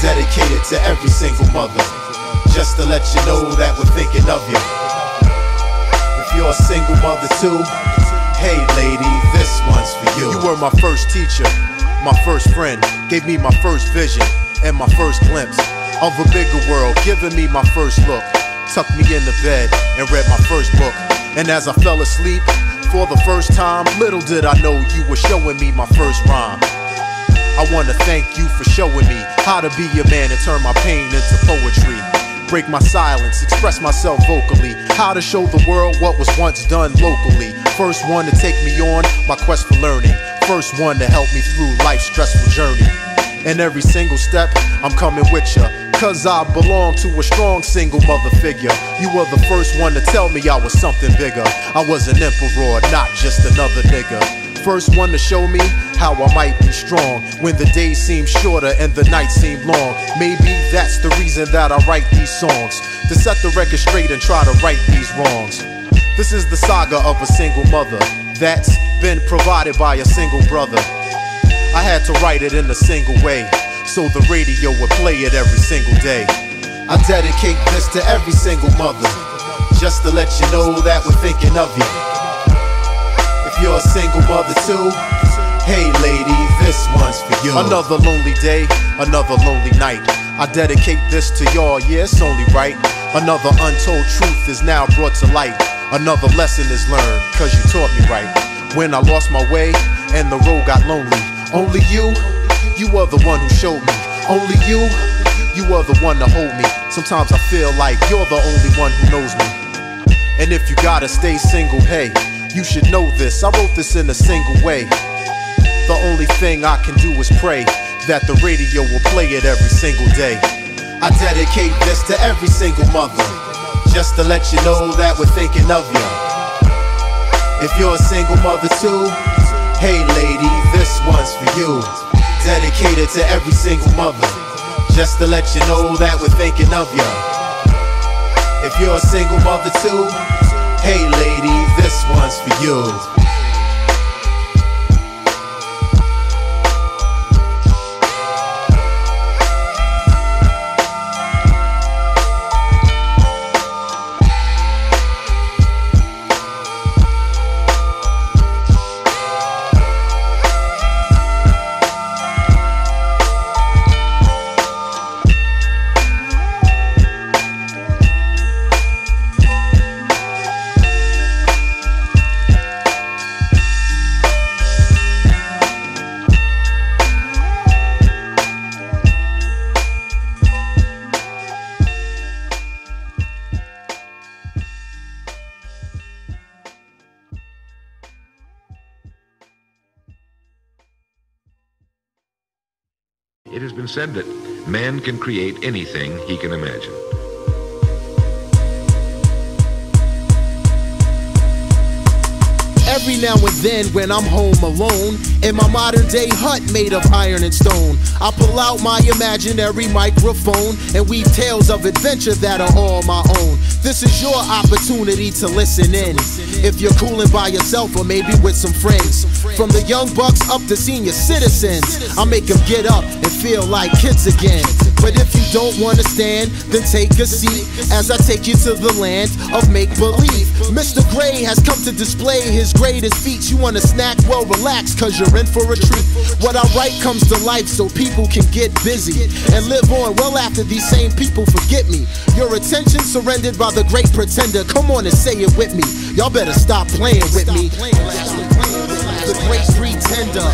Dedicated to every single mother, just to let you know that we're thinking of you. If you're a single mother too, hey lady, this one's for you. You were my first teacher, my first friend, gave me my first vision and my first glimpse of a bigger world, giving me my first look, tucked me in the bed and read my first book. And as I fell asleep for the first time, little did I know you were showing me my first rhyme. I wanna thank you for showing me how to be a man and turn my pain into poetry. Break my silence, express myself vocally, how to show the world what was once done locally. First one to take me on my quest for learning, first one to help me through life's stressful journey. And every single step I'm coming with ya, cause I belong to a strong single mother figure. You were the first one to tell me I was something bigger. I was an emperor, not just another nigga. first one to show me how I might be strong when the days seem shorter and the nights seem long. Maybe that's the reason that I write these songs, to set the record straight and try to right these wrongs. This is the saga of a single mother that's been provided by a single brother. I had to write it in a single way, so the radio would play it every single day. I dedicate this to every single mother, just to let you know that we're thinking of you. If you're a single mother too, hey lady, this one's for you. Another lonely day, another lonely night. I dedicate this to y'all, yeah, it's only right. Another untold truth is now brought to light. Another lesson is learned, cause you taught me right. When I lost my way and the road got lonely, only you, you are the one who showed me. Only you, you are the one to hold me. Sometimes I feel like you're the only one who knows me. And if you gotta stay single, hey, you should know this, I wrote this in a single way. The only thing I can do is pray that the radio will play it every single day. I dedicate this to every single mother, just to let you know that we're thinking of you. If you're a single mother too, hey lady, this one's for you. Dedicated to every single mother, just to let you know that we're thinking of you. If you're a single mother too, hey lady, this one's for you. It has been said that man can create anything he can imagine. Every now and then when I'm home alone, in my modern day hut made of iron and stone, I pull out my imaginary microphone and weave tales of adventure that are all my own. This is your opportunity to listen in, if you're cooling by yourself or maybe with some friends. From the young bucks up to senior citizens, I make them get up and feel like kids again. But if you don't want to stand, then take a seat as I take you to the land of make-believe. Mister Gray has come to display his greatest feats. You want a snack? Well, relax, cause you're in for a treat. What I write comes to life so people can get busy and live on well after these same people forget me. Your attention surrendered by the great pretender. Come on and say it with me. Y'all better stop playing with me. The great pretender.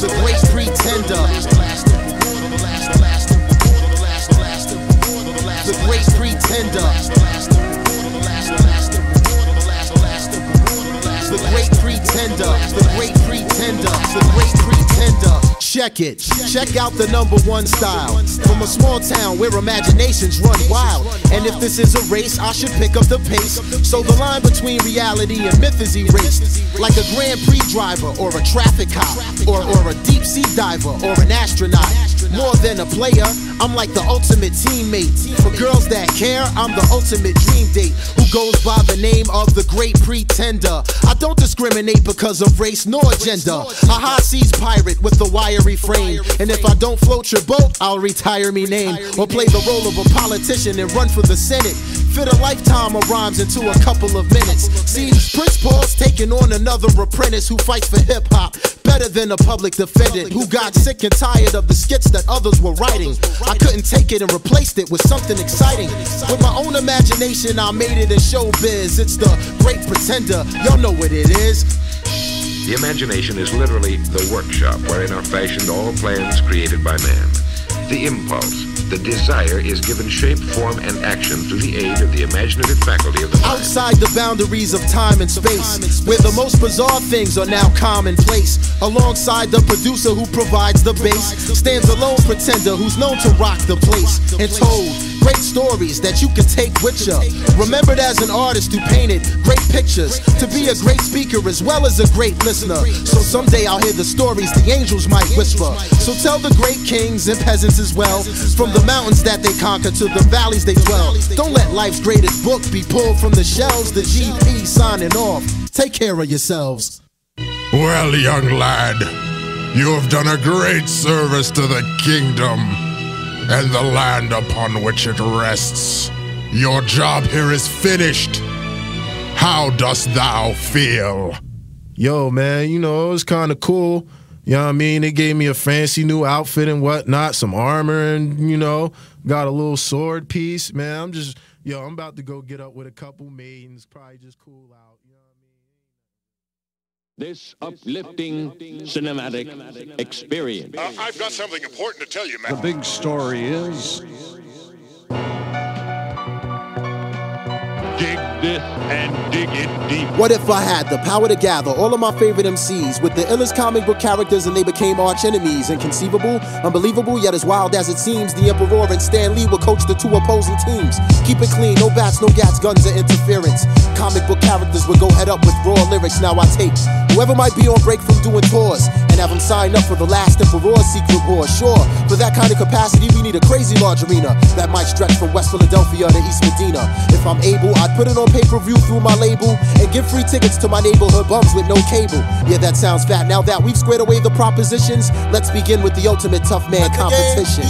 The great pretender. The great pretender. The great pretender. The great pretender. The great pretender. Check it. Check out the number one style from a small town where imaginations run wild. And if this is a race, I should pick up the pace, so the line between reality and myth is erased. Like a Grand Prix driver or a traffic cop, or, or a deep sea diver or an astronaut. More than a player, I'm like the ultimate teammate. For girls that care, I'm the ultimate dream date, who goes by the name of the great pretender. I don't discriminate because of race nor gender. A high seas pirate with a wiry frame, and if I don't float your boat, I'll retire me name. Or play the role of a politician and run for the Senate. Fit a lifetime of rhymes into a couple of minutes. See, Prince Paul's taking on another apprentice who fights for hip-hop better than a public defendant, who got sick and tired of the skits that others were writing. I couldn't take it and replaced it with something exciting. With my own imagination, I made it in showbiz. It's the great pretender, y'all know what it is. The imagination is literally the workshop wherein are fashioned all plans created by man. The impulse, the desire is given shape, form, and action through the aid of the imaginative faculty of the mind. Outside the boundaries of time and space, where the most bizarre things are now commonplace. Alongside the producer who provides the bass, stands alone pretender who's known to rock the place. And told great stories that you can take with you. Remembered as an artist who painted great pictures, to be a great speaker as well as a great listener. So someday I'll hear the stories the angels might whisper. So tell the great kings and peasants as well, from the mountains that they conquer to the valleys they dwell. Don't let life's greatest book be pulled from the shelves. The G P signing off. Take care of yourselves. Well, young lad, you have done a great service to the kingdom and the land upon which it rests. Your job here is finished. How dost thou feel? Yo, man, you know, it was kind of cool. You know what I mean? They gave me a fancy new outfit and whatnot, some armor and, you know, got a little sword piece. Man, I'm just, yo, I'm about to go get up with a couple maidens, probably just cool out. This uplifting cinematic experience. Uh, I've got something important to tell you, man. The big story is... dig this and dig it deep. What if I had the power to gather all of my favorite M Cs with the illest comic book characters and they became arch enemies? Inconceivable, unbelievable, yet as wild as it seems, the Emperor and Stan Lee would coach the two opposing teams. Keep it clean, no bats, no gats, guns, or interference. Comic book characters would go head up with raw lyrics. Now I take whoever might be on break from doing tours and have them sign up for the last Emperor Secret Wars. Sure, for that kind of capacity, we need a crazy large arena that might stretch from West Philadelphia to East Medina. If I'm able, I'd put it on pay-per-view through my label and give free tickets to my neighborhood bums with no cable. Yeah, that sounds fat. Now that we've squared away the propositions, let's begin with the ultimate tough man competition.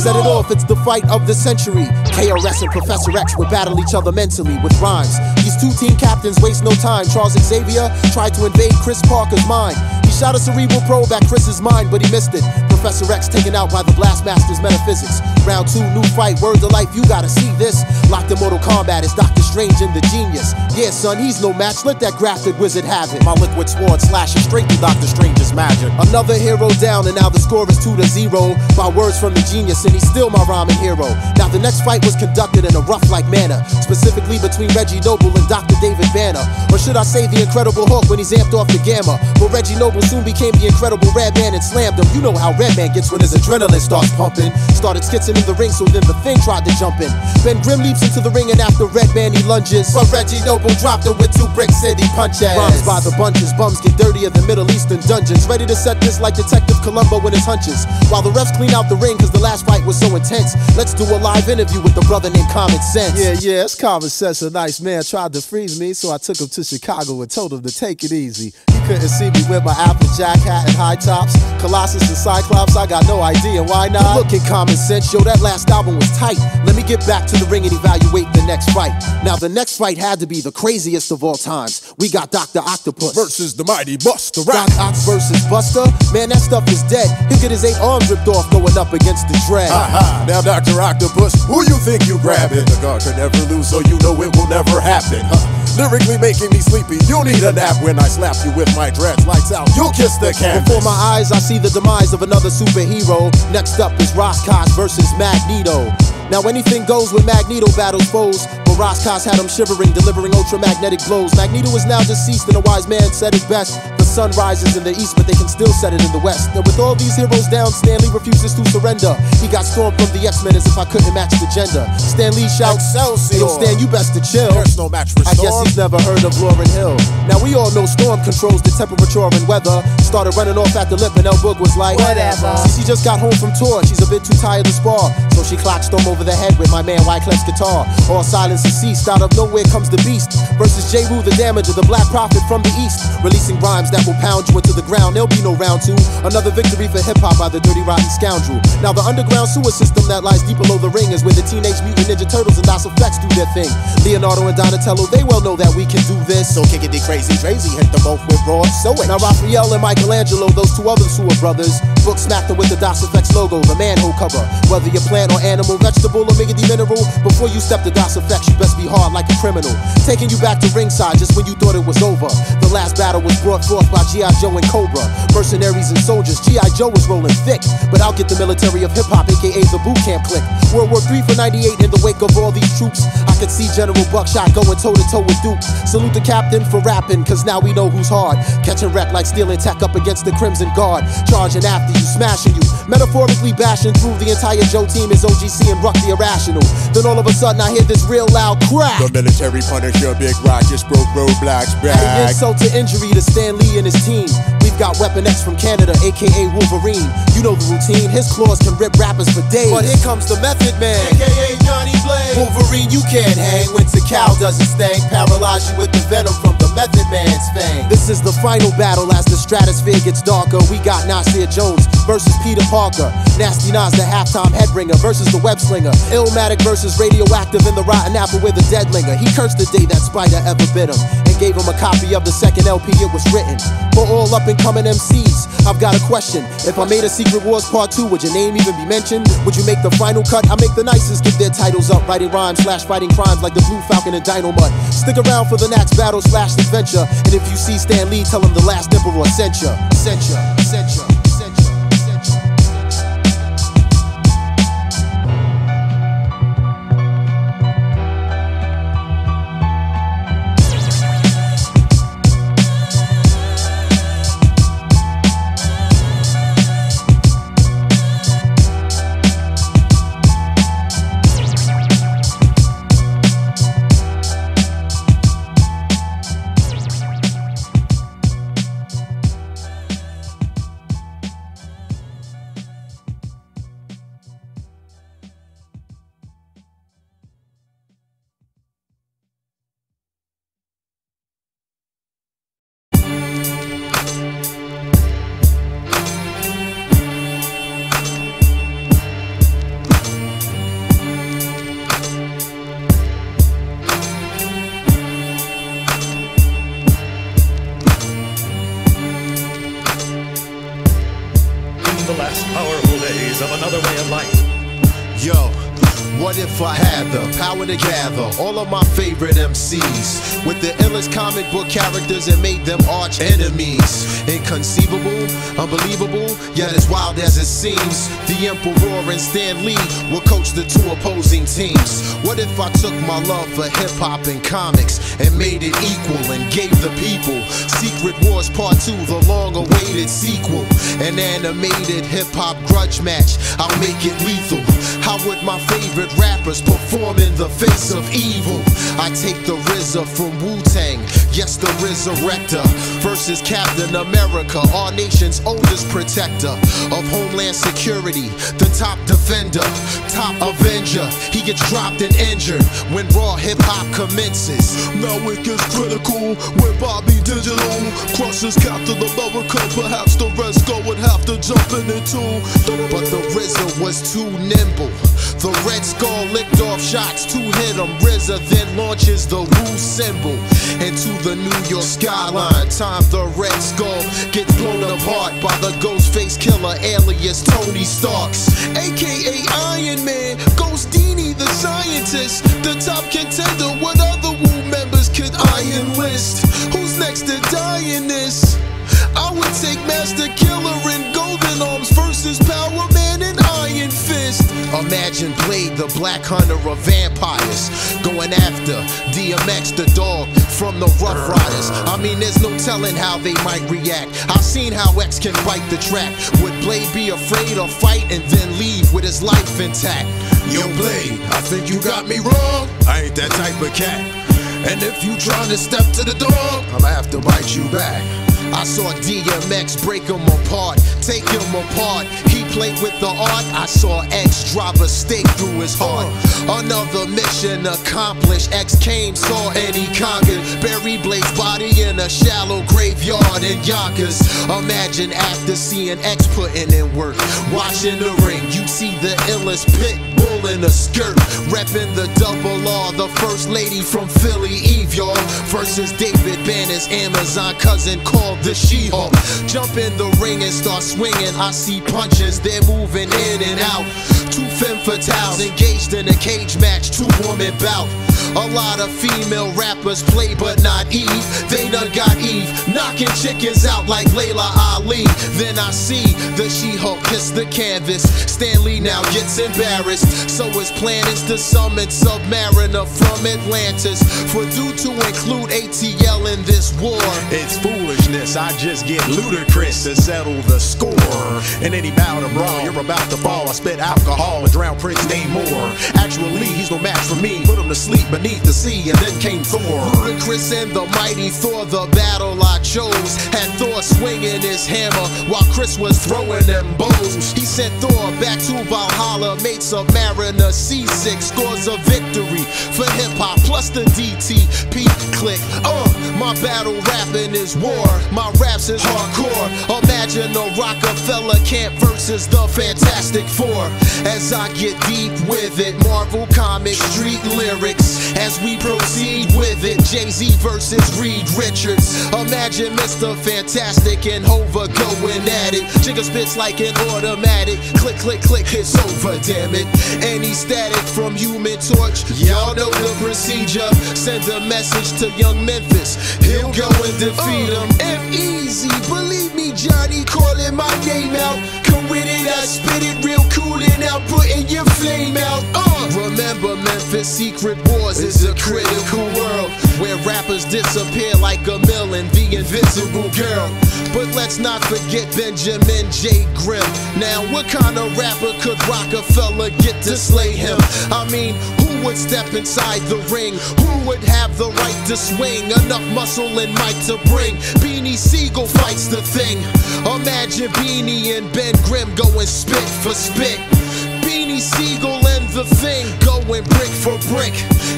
Set it off, it's the fight of the century. K R S and Professor X would battle each other mentally with rhymes. These two team captains waste no time. Charles Xavier tried to invade Chris Parker's mind. He shot a cerebral probe at Chris's mind, but he missed it. Professor X taken out by the Blastmaster's metaphysics. Round two, new fight, word to life, you gotta see this. Locked in Mortal Kombat is Doctor Strange and the Genius. Yeah, son, he's no match, let that grafted wizard have it. My liquid sword slashes straight through Doctor Strange's magic. Another hero down, and now the score is two to zero. By words from the Genius, and he's still my rhyming hero. Now the next fight was conducted in a rough-like manner, specifically between Reggie Noble and Doctor David Banner. Or should I say the Incredible Hulk when he's amped off the gamma. But Reggie Noble soon became the Incredible Red Man and slammed him. You know how Red Man gets when his adrenaline starts pumping. Started skitzing in the ring, so then the Thing tried to jump in. Ben Grimm leaps into the ring, and after Red Man he lunges, but Reggie Noble dropped him with two Brick City punches. Rhymes by the bunches, bums get dirtier than Middle Eastern dungeons. Ready to set this like Detective Columbo in his hunches, while the refs clean out the ring cause the last fight was so intense. Let's do a live interview with the brother named Common Sense. Yeah, yeah, it's Common Sense. A nice man tried to freeze me, so I took him to Chicago and told him to take it easy. He couldn't see me with my Applejack hat and high tops, Colossus and Cyclops, I got no idea why not. Look at Common Sense, yo, that last album was tight. Let me get back to the ring and evaluate the next fight. Now the next fight had to be the craziest of all times. We got Doctor Octopus versus the mighty Buster Rock. Doc Ock versus Buster, man, that stuff is dead. He'll get his eight arms ripped off going up against the Dread. Aha, now Doctor Octopus, who you think you grabbing? The guard can never lose, so you know it will never happen. Huh? Lyrically making me sleepy, you need a nap. When I slap you with my dreads, lights out, you'll kiss the canvas. Before my eyes, I see the demise of another superhero. Next up is Roscos versus Magneto. Now anything goes when Magneto battles foes, but Roscos had him shivering, delivering ultramagnetic blows. Magneto is now deceased, and a wise man said it best: the sun rises in the east, but they can still set it in the west. And with all these heroes down, Stan Lee refuses to surrender. He got stormed from the X-Men as if I couldn't match the gender. Stan Lee shouts, "Yo, Stan, you best to chill. There's no match for Storm." I guess he's never heard of Lauryn Hill. Now we all know Storm controls the temperature and weather. Started running off at the lip, and El Boog was like, "Whatever." See, she just got home from tour, she's a bit too tired to spar, so she clocked Storm over the head with my man Wyclef's guitar. All silence has ceased, out of nowhere comes the beast versus J-Wu, the damager, the black prophet from the east, releasing rhymes that will pound you into the ground. There'll be no round two, another victory for hip-hop by the dirty rotten scoundrel. Now the underground sewer system that lies deep below the ring is where the Teenage Mutant Ninja Turtles and Das E F X do their thing. Leonardo and Donatello, they well know that we can do this, so kick it the crazy crazy, hit them both with raw sewage. Now Raphael and Michelangelo, those two others who are brothers, book smacked them with the Das E F X logo, the manhole cover. Whether you're plant or animal, vegetable or miggity mineral, before you step to Das E F X, you best be hard like a criminal. Taking you back to ringside just when you thought it was over. The last battle was brought forth by G I Joe and Cobra. Mercenaries and soldiers, G I Joe was rolling thick, but I'll get the military of hip-hop, aka the Boot Camp Clique. World War Three for ninety-eight, in the wake of all these troops, I could see General Buckshot going toe-to-toe with Duke. Salute the captain for rapping, cause now we know who's hard. Catching rep like stealing tech up against the Crimson Guard. Charging after after you, smashing you, metaphorically bashing through the entire Joe team as O G C and Ruck the Irrational. Then all of a sudden I hear this real loud crack. The military Punisher, Big Rock just broke roadblocks back. Adding insult to injury to Stan Lee and his team. We've got Weapon X from Canada, aka Wolverine. You know the routine, his claws can rip rappers for days. But here comes the Method Man, aka Johnny Blade. Wolverine, you can't hang when T'Chal does his thing, paralyze you with the venom from the Method Man's fang. This is the final battle as the stratosphere gets darker. We got Nasir Jones versus Peter Parker, Nasty Nas the halftime headringer versus the web slinger, Illmatic versus Radioactive in the rotten apple with a deadlinger. He cursed the day that Spider ever bit him and gave him a copy of the second L P it was written. For all up and coming M Cs, I've got a question. If I made a Secret Wars part two, would your name even be mentioned? Would you make the final cut? I make the nicest give their titles up, writing rhymes slash fighting crimes like the Blue Falcon and Dino Mud. Stick around for the next battle slash adventure, and if you see Stan Lee, tell him the last emperor sent ya, sent ya, sent ya. To gather all of my favorite M Cs with the illest comic book characters and made them arch enemies. Inconceivable, unbelievable, yet as wild as it seems, the Emperor and Stan Lee will coach the two opposing teams. What if I took my love for hip-hop and comics and made it equal and gave the people Secret Wars part two, the long-awaited sequel, an animated hip-hop grudge match? I'll make it lethal. How would my favorite rappers perform in the face of evil? I take the R Z A from Wu-Tang, yes the Resurrector, versus Captain America, our nation's oldest protector of homeland security, the top defender, top avenger. He gets dropped and injured when raw hip-hop commences. Now it gets critical when Bobby Digital crosses Captain America. Perhaps the Red Skull would have to jump in it too, but the R Z A was too nimble. The Red Skull licked off shots to hit him. R Z A then launches the Wu symbol into the New York skyline. Time the Red Skull gets blown apart by the Ghostface Killer alias Tony Starks, aka Iron Man, Ghost Dini the scientist, the top contender. What other Wu members could I enlist? Who's next to die in this? I would take Master Killer in Golden Arms versus Power Man and Iron Fist. Imagine Blade, the black hunter of vampires, going after D M X, the dog from the Rough Riders. I mean, there's no telling how they might react. I've seen how X can bite the track. Would Blade be afraid or fight and then leave with his life intact? Yo, Blade, I think you got me wrong. I ain't that type of cat. And if you trying to step to the dog, I'll have to bite you back. I saw D M X break him apart, take him apart. He played with the art. I saw X drive a stake through his heart. Another mission accomplished. X came, saw, and he conquered. Buried Blade's body in a shallow graveyard in Yonkers. Imagine after seeing X putting in work, watching the ring, you'd see the illest pit bull in a skirt, repping the double R, the first lady from Philly, Eve, y'all, versus David Banner's Amazon cousin called the She-Hulk. Jump in the ring and start swinging. I see punches, they're moving in and out. Two femme fatales engaged in a cage match, two woman bout. A lot of female rappers play but not Eve. They done got Eve knocking chickens out like Layla Ali. Then I see the She-Hulk kiss the canvas. Stan Lee now gets embarrassed, so his plan is to summon Submariner from Atlantis. For due to include A T L in this this war. It's foolishness, I just get ludicrous and settle the score. And any bout to brawl, you're about to fall. I spit alcohol and drown Prince Namor. Actually, he's no match for me. Put him to sleep beneath the sea, and then came Thor. Ludicrous and the mighty Thor, the battle I chose. Had Thor swinging his hammer while Chris was throwing them bows. He sent Thor back to Valhalla, made Submariner C six, scores a victory for hip-hop, plus the D T P click. Uh, my battle rapping is war, my raps is hardcore. Imagine the Rockefeller camp versus the Fantastic Four. As I get deep with it, Marvel Comic Street lyrics. As we proceed with it, Jay-Z versus Reed Richards. Imagine Mister Fantastic and Hova going at it. Jigga spits like an automatic. Click, click, click, it's over, damn it. Any static from Human Torch, y'all know the procedure. Send a message to young Memphis, he'll go and defeat him. M-Easy, believe me, Johnny calling my game out. Come with it, I spit it real cool and out, putting your flame out. Uh, remember Memphis, Secret Wars is a critical world where rappers disappear like a mill and the invisible girl. But let's not forget Benjamin J. Grimm. Now, what kind of rapper could Rockefeller get to slay him? I mean, who would step inside the ring? Who would have the right to swing? Enough muscle and might to bring. Beanie Siegel fights the thing. Imagine Beanie and Ben Grimm going spit for spit. Beanie Siegel and the thing going brick for brick.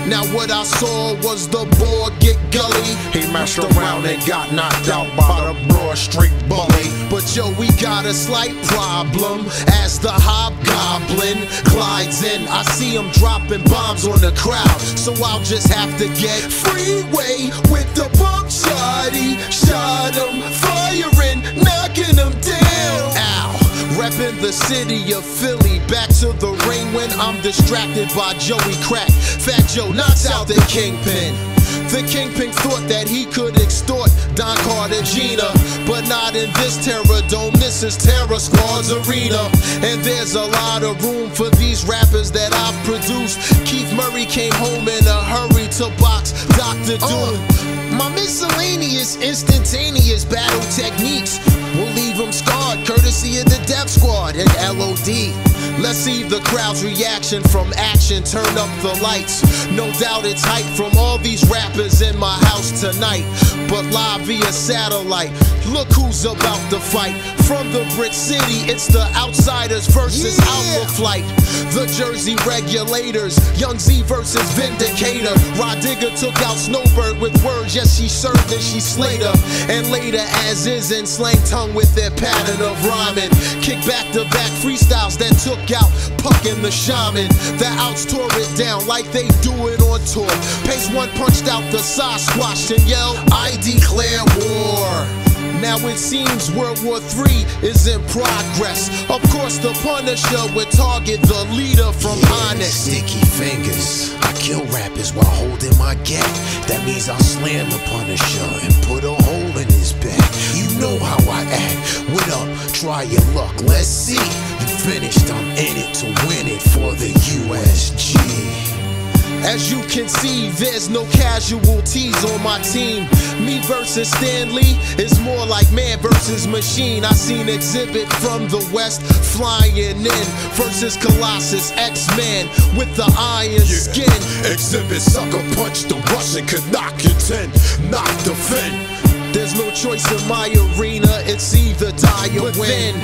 Now what I saw was the boy get gully. He mashed around and got knocked out by the Broad Street bully. But yo, we got a slight problem as the hobgoblin glides in. I see him dropping bombs on the crowd, so I'll just have to get freeway with the bump shotty. Shot him, firing, knocking him down. Ow. Reppin' the city of Philly, back to the ring when I'm distracted by Joey Crack. Fat Joe knocks out the Kingpin. The Kingpin thought that he could extort Don Cartagena, but not in this Terror Dome. This is Terror Squad's arena, and there's a lot of room for these rappers that I produce. Keith Murray came home in a hurry to box Doctor Doom. Uh, my miscellaneous, instantaneous battle techniques will leave them scarred, courtesy of the Death Squad and L O D. Let's see the crowd's reaction from action, turn up the lights. No doubt it's hype from all these rappers in my house tonight, but live via satellite, look who's about to fight. From the Brick City, it's the Outsiders versus yeah. Alpha Flight. The Jersey Regulators, Young Z versus Vindicator. Rod Digger took out Snowbird with words, yes she served and she slayed her. And later as is in slang tongue with their pattern of rhyming. Kick back to back freestyles that took out Puck and the Shaman. The outs tore it down like they do it on tour. Pace One punched out the side squash and yelled, I declare war. Now it seems World War Three is in progress. Of course the Punisher would target the leader from yeah, Onyx. Sticky fingers, I kill rappers while holding my gap. That means I'll slam the Punisher and put a hole in his back. You know how I act, what up, try your luck, let's see. You finished, I'm in it to win it for the U S G. As you can see, there's no casualties on my team. Me versus Stan Lee is more like man versus machine. I seen Exhibit from the West flying in versus Colossus X-Man with the iron yeah. skin. Exhibit sucker punch, the Russian could knock your ten, knock the fin. There's no choice in my arena, it's either die or but win. Then,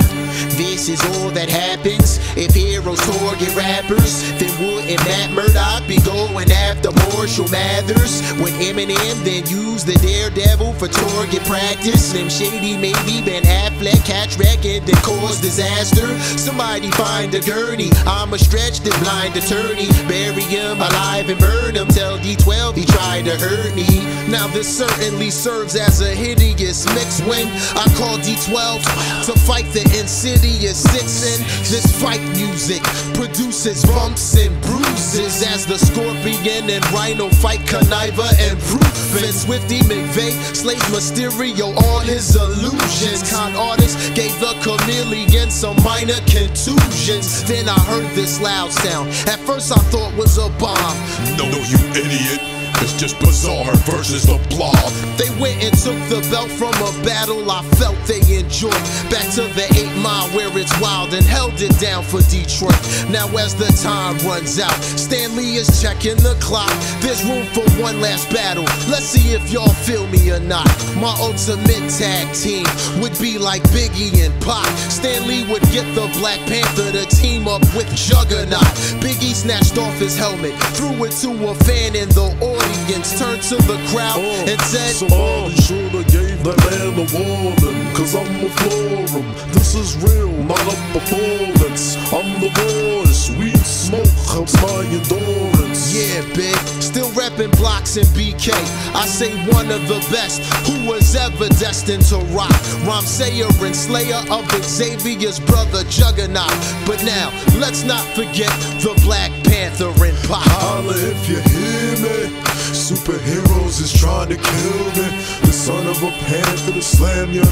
this is all that happens if heroes target rappers. Then wouldn't Matt Murdock be going after Marshall Mathers? When Eminem then used the daredevil for target practice. Slim Shady, maybe Ben Affleck, catch wreck and then cause disaster. Somebody find a gurney, I'm a stretched and blind attorney. Bury him alive and burn him, tell D twelve he tried to hurt me. Now this certainly serves as a hideous mix when I call D twelve to fight the insidious six. And this fight music produces bumps and bruises as the Scorpion and Rhino fight Conniva and Proofin. Swifty McVeigh slays Mysterio on his illusions. Con artists gave the chameleon some minor contusions. Then I heard this loud sound, at first I thought was a bomb. No, you idiot, It's just bizarre versus the blob. They went and took the belt from a battle I felt they enjoyed. Back to the eight mile where it's wild and held it down for Detroit. Now as the time runs out, Stan Lee is checking the clock. There's room for one last battle. Let's see if y'all feel me or not. My ultimate tag team would be like Biggie and Pac. Stan Lee would get the Black Panther to team up with Juggernaut. Biggie snatched off his helmet, threw it to a fan in the audience, turned to the crowd uh, and said, somebody shoulda gave that man a warning, cause I'm a forum. This is real, not a performance. I'm the voice, weed smoke helps my endurance. Yeah, big, still reppin' blocks and B K. I say one of the best who was ever destined to rock. Rhymesayer and slayer of Xavier's brother Juggernaut. But now, let's not forget the Black Panther and Pop. Holla if you hear me, superheroes is trying to kill me. The son of a panther to slam ya,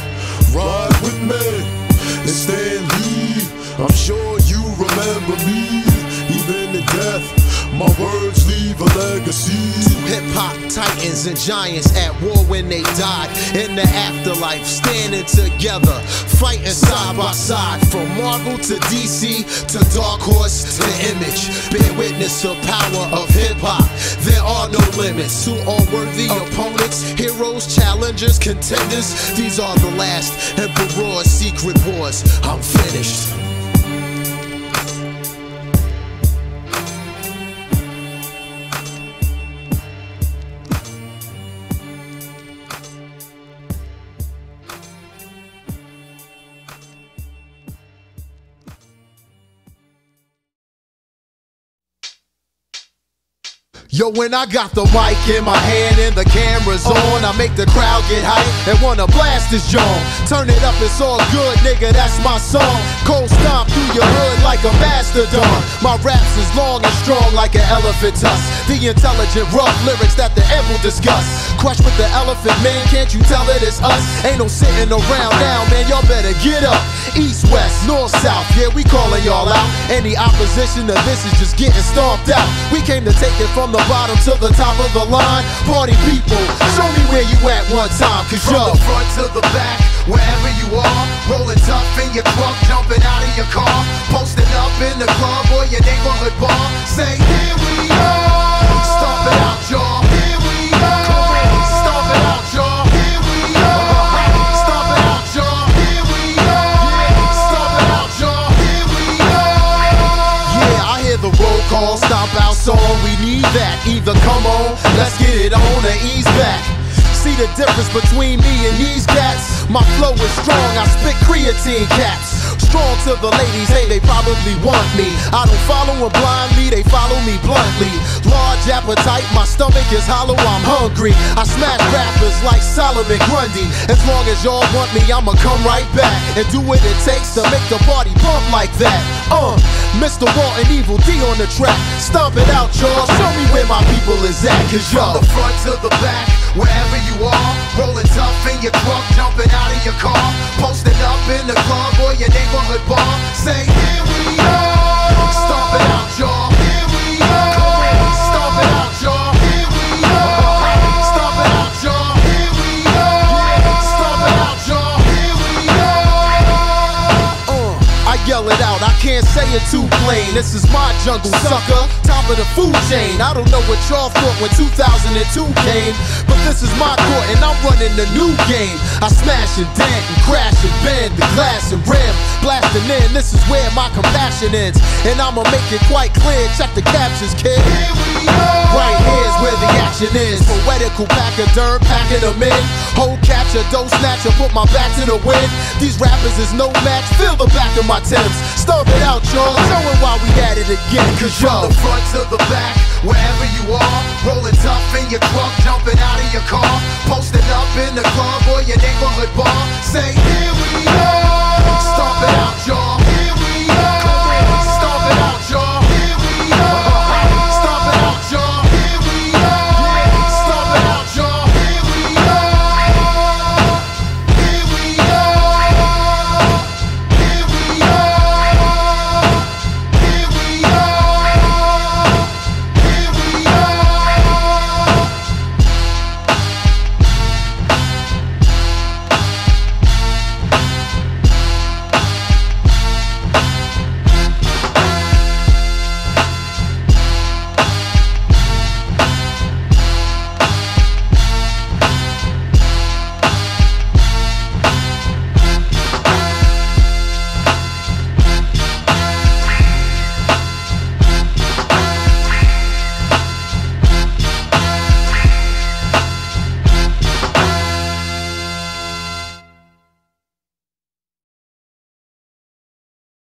ride with me. And Stan Lee, I'm sure you remember me. Even in death, my words leave a legacy. Two hip-hop titans and giants at war when they died. In the afterlife, standing together, fighting side by side. From Marvel to D C, to Dark Horse to Image, bear witness to the power of hip-hop. There are no limits to unworthy opponents, heroes, challengers, contenders. These are the last Emperor's Secret Wars. I'm finished. Yo, when I got the mic in my hand and the camera's on, I make the crowd get hype and wanna blast this joint. Turn it up, it's all good, nigga, that's my song. Cold stomp through your hood like a mastodon. My raps is long and strong like an elephant tusk. The intelligent, rough lyrics that the end will discuss. Crush with the elephant, man, can't you tell it is us? Ain't no sitting around now, man, y'all better get up. East, west, north, south, yeah, we calling y'all out. Any opposition to this is just getting stomped out. We came to take it from the bottom to the top of the line. Party people, show me where you at one time. Cause yo, from the front to the back, wherever you are, rolling tough in your club, jumping out of your car, posting up in the club or your neighborhood bar. Say here we are, stomp it out y'all. Here we are, stomp it out y'all. Here we are, stomp it out y'all. Here we are, stomp it out y'all. Here we are. Yeah, I hear the roll call, stomp out song. We need that. Either come on, let's get it on, or ease back. See the difference between me and these cats? My flow is strong, I spit creatine caps. Strong to the ladies, hey, they probably want me. I don't follow them blindly, they follow me bluntly. Large appetite, my stomach is hollow, I'm hungry. I smash rappers like Solomon Grundy. As long as y'all want me, I'ma come right back and do what it takes to make the party bump like that. Uh, Mister Walton, Evil D on the track. Stomp it out, y'all, show me where my people is at. Cause y'all, from the front to the back, wherever you are, rolling tough in your truck, jumping out of your car, posting up in the club or your neighborhood bar. Say here we are, stomp it out y'all. Here we are, stomp it out y'all. Here we are, stomp it out y'all. Here we are, stomp it out y'all. Here we are. Uh, I yell it out, I can't say it too plain. This is my jungle, sucker, top of the food chain. I don't know what y'all thought when two thousand two came, but this is my court and I'm running the new game. I smash and dent and crash and bend the glass and rim. Blasting in, this is where my compassion ends. And I'ma make it quite clear, check the captions, kid. Here we are. Right here's where the action is. Poetical pachyderm, packing them in. Hold capture, don't snatch, or put my back to the wind. These rappers is no match, feel the back of my tips. Stomp it out, y'all, showing why we at it again. Cause y'all, from the front to the back, wherever you are, rolling tough in your club, jumping out of your car, posting up in the club or your